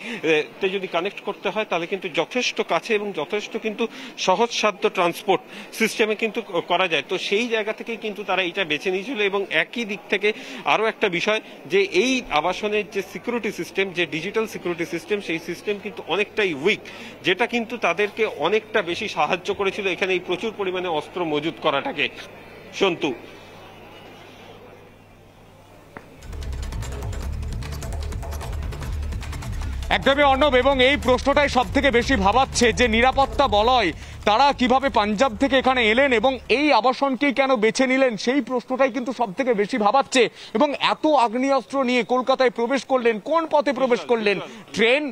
তে যদি কানেক্ট করতে হয় তাহলে কিন্তু যথেষ্ট কাছে এবং যথেষ্ট কিন্তু সহজসাধ্য ট্রান্সপোর্ট সিস্টেমে কিন্তু করা যায়। তো সেই জায়গা থেকেই কিন্তু তারা এটা বেছে নিয়েছিল। এবং একই দিক থেকে আরো একটা বিষয় যে এই আবাসনের যে সিকিউরিটি সিস্টেম, যে ডিজিটাল সিকিউরিটি সিস্টেম, সেই সিস্টেম কিন্তু অনেকটাই উইক, যেটা কিন্তু তাদেরকে অনেকটা বেশি সাহায্য করেছিল এখানে এই প্রচুর পরিমাণে অস্ত্র মজুত করাটাকে। সন্তু, একদমই অর্ণব, এবং এই প্রশ্নটাই সব থেকে বেশি ভাবাচ্ছে যে নিরাপত্তা বলয় তারা কিভাবে পাঞ্জাব থেকে এখানে এলেন এবং এই আবাসনকেই কেন বেছে নিলেন, সেই প্রশ্নটাই কিন্তু সব থেকে বেশি ভাবাচ্ছে। এবং এত আগ্নেয়াস্ত্র নিয়ে কলকাতায় প্রবেশ করলেন, কোন পথে প্রবেশ করলেন? ট্রেন,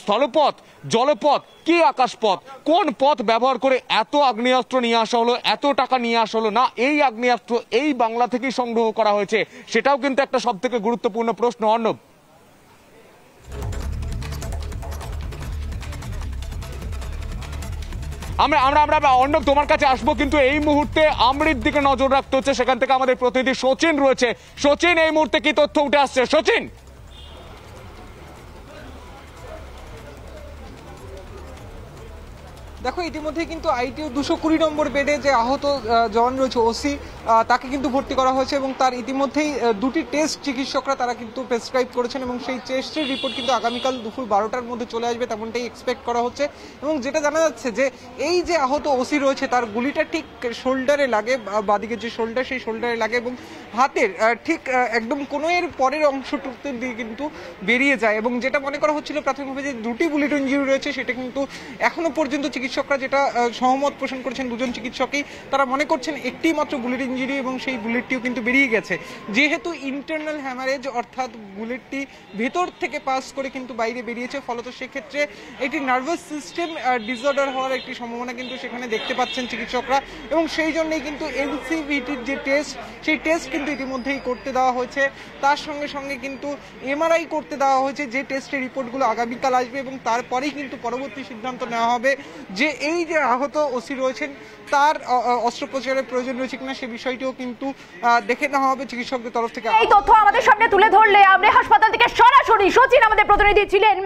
স্থলপথ, জলপথ কি আকাশপথ? কোন পথ ব্যবহার করে এত আগ্নেয়াস্ত্র নিয়ে আসা হলো, এত টাকা নিয়ে আসা হলো? না, এই আগ্নেয়াস্ত্র এই বাংলা থেকেই সংগ্রহ করা হয়েছে, সেটাও কিন্তু একটা সব থেকে গুরুত্বপূর্ণ প্রশ্ন। অর্ণব, আমরা আমরা আমরা অর্ণব তোমার কাছে আসবো, কিন্তু এই মুহূর্তে আমৃত দিকে নজর রাখতে হচ্ছে, সেখান থেকে আমাদের প্রতিনিধি সচিন রয়েছে। সচিন, এই মুহূর্তে কি তথ্য উঠে আসছে? সচিন, দেখো ইতিমধ্যে কিন্তু আইটিইউ দুশো কুড়ি নম্বর বেডে যে আহত জন রয়েছে ওসি, তাকে কিন্তু ভর্তি করা হয়েছে এবং তার ইতিমধ্যেই দুটি টেস্ট চিকিৎসকরা তারা কিন্তু প্রেসক্রাইব করেছেন এবং সেই টেস্টের রিপোর্ট কিন্তু আগামীকাল দুপুর বারোটার মধ্যে চলে আসবে, তেমনটাই এক্সপেক্ট করা হচ্ছে। এবং যেটা জানা যাচ্ছে যে এই যে আহত ওসি রয়েছে তার গুলিটা ঠিক শোল্ডারে লাগে, বাদিকে যে শোল্ডার সেই শোল্ডারে লাগে এবং হাতের ঠিক একদম কোনোয়ের পরের অংশটুকু দিয়ে কিন্তু বেরিয়ে যায়। এবং যেটা মনে করা হচ্ছিল প্রাথমিকভাবে যে দুটি বুলেট ইঞ্জুরি রয়েছে, সেটা কিন্তু এখনো পর্যন্ত চিকিৎসা চিকিৎসকরা যেটা সহমত পোষণ করছেন দুজন চিকিৎসকই, তারা মনে করছেন একটি মাত্র বুলেট ইঞ্জুরি এবং সেই বুলেটটিও কিন্তু বেরিয়ে গেছে। যেহেতু ইন্টারনাল হ্যামারেজ, অর্থাৎ বুলেটটি ভেতর থেকে পাস করে কিন্তু বাইরে বেরিয়েছে, ফলত সেক্ষেত্রে একটি নার্ভাস সিস্টেম ডিসঅর্ডার হওয়ার একটি সম্ভাবনা কিন্তু সেখানে দেখতে পাচ্ছেন চিকিৎসকরা। এবং সেই জন্যই কিন্তু এনসিভিটির যে টেস্ট, সেই টেস্ট কিন্তু কিন্তু ইতিমধ্যেই করতে দেওয়া হয়েছে। তার সঙ্গে সঙ্গে কিন্তু এমআরআই করতে দেওয়া হয়েছে, যে টেস্টের রিপোর্টগুলো আগামীকাল আসবে এবং তারপরেই কিন্তু পরবর্তী সিদ্ধান্ত নেওয়া হবে যে এই যে আহত ওসি রয়েছেন তার অস্ত্রোপচারের প্রয়োজন রয়েছে কিনা সে বিষয়টিও কিন্তু দেখে নেওয়া হবে চিকিৎসকদের তরফ থেকে। এই তথ্য আমাদের সামনে তুলে ধরলে আমরা হাসপাতাল থেকে সরাসরি সচিন আমাদের প্রতিনিধি ছিলেন।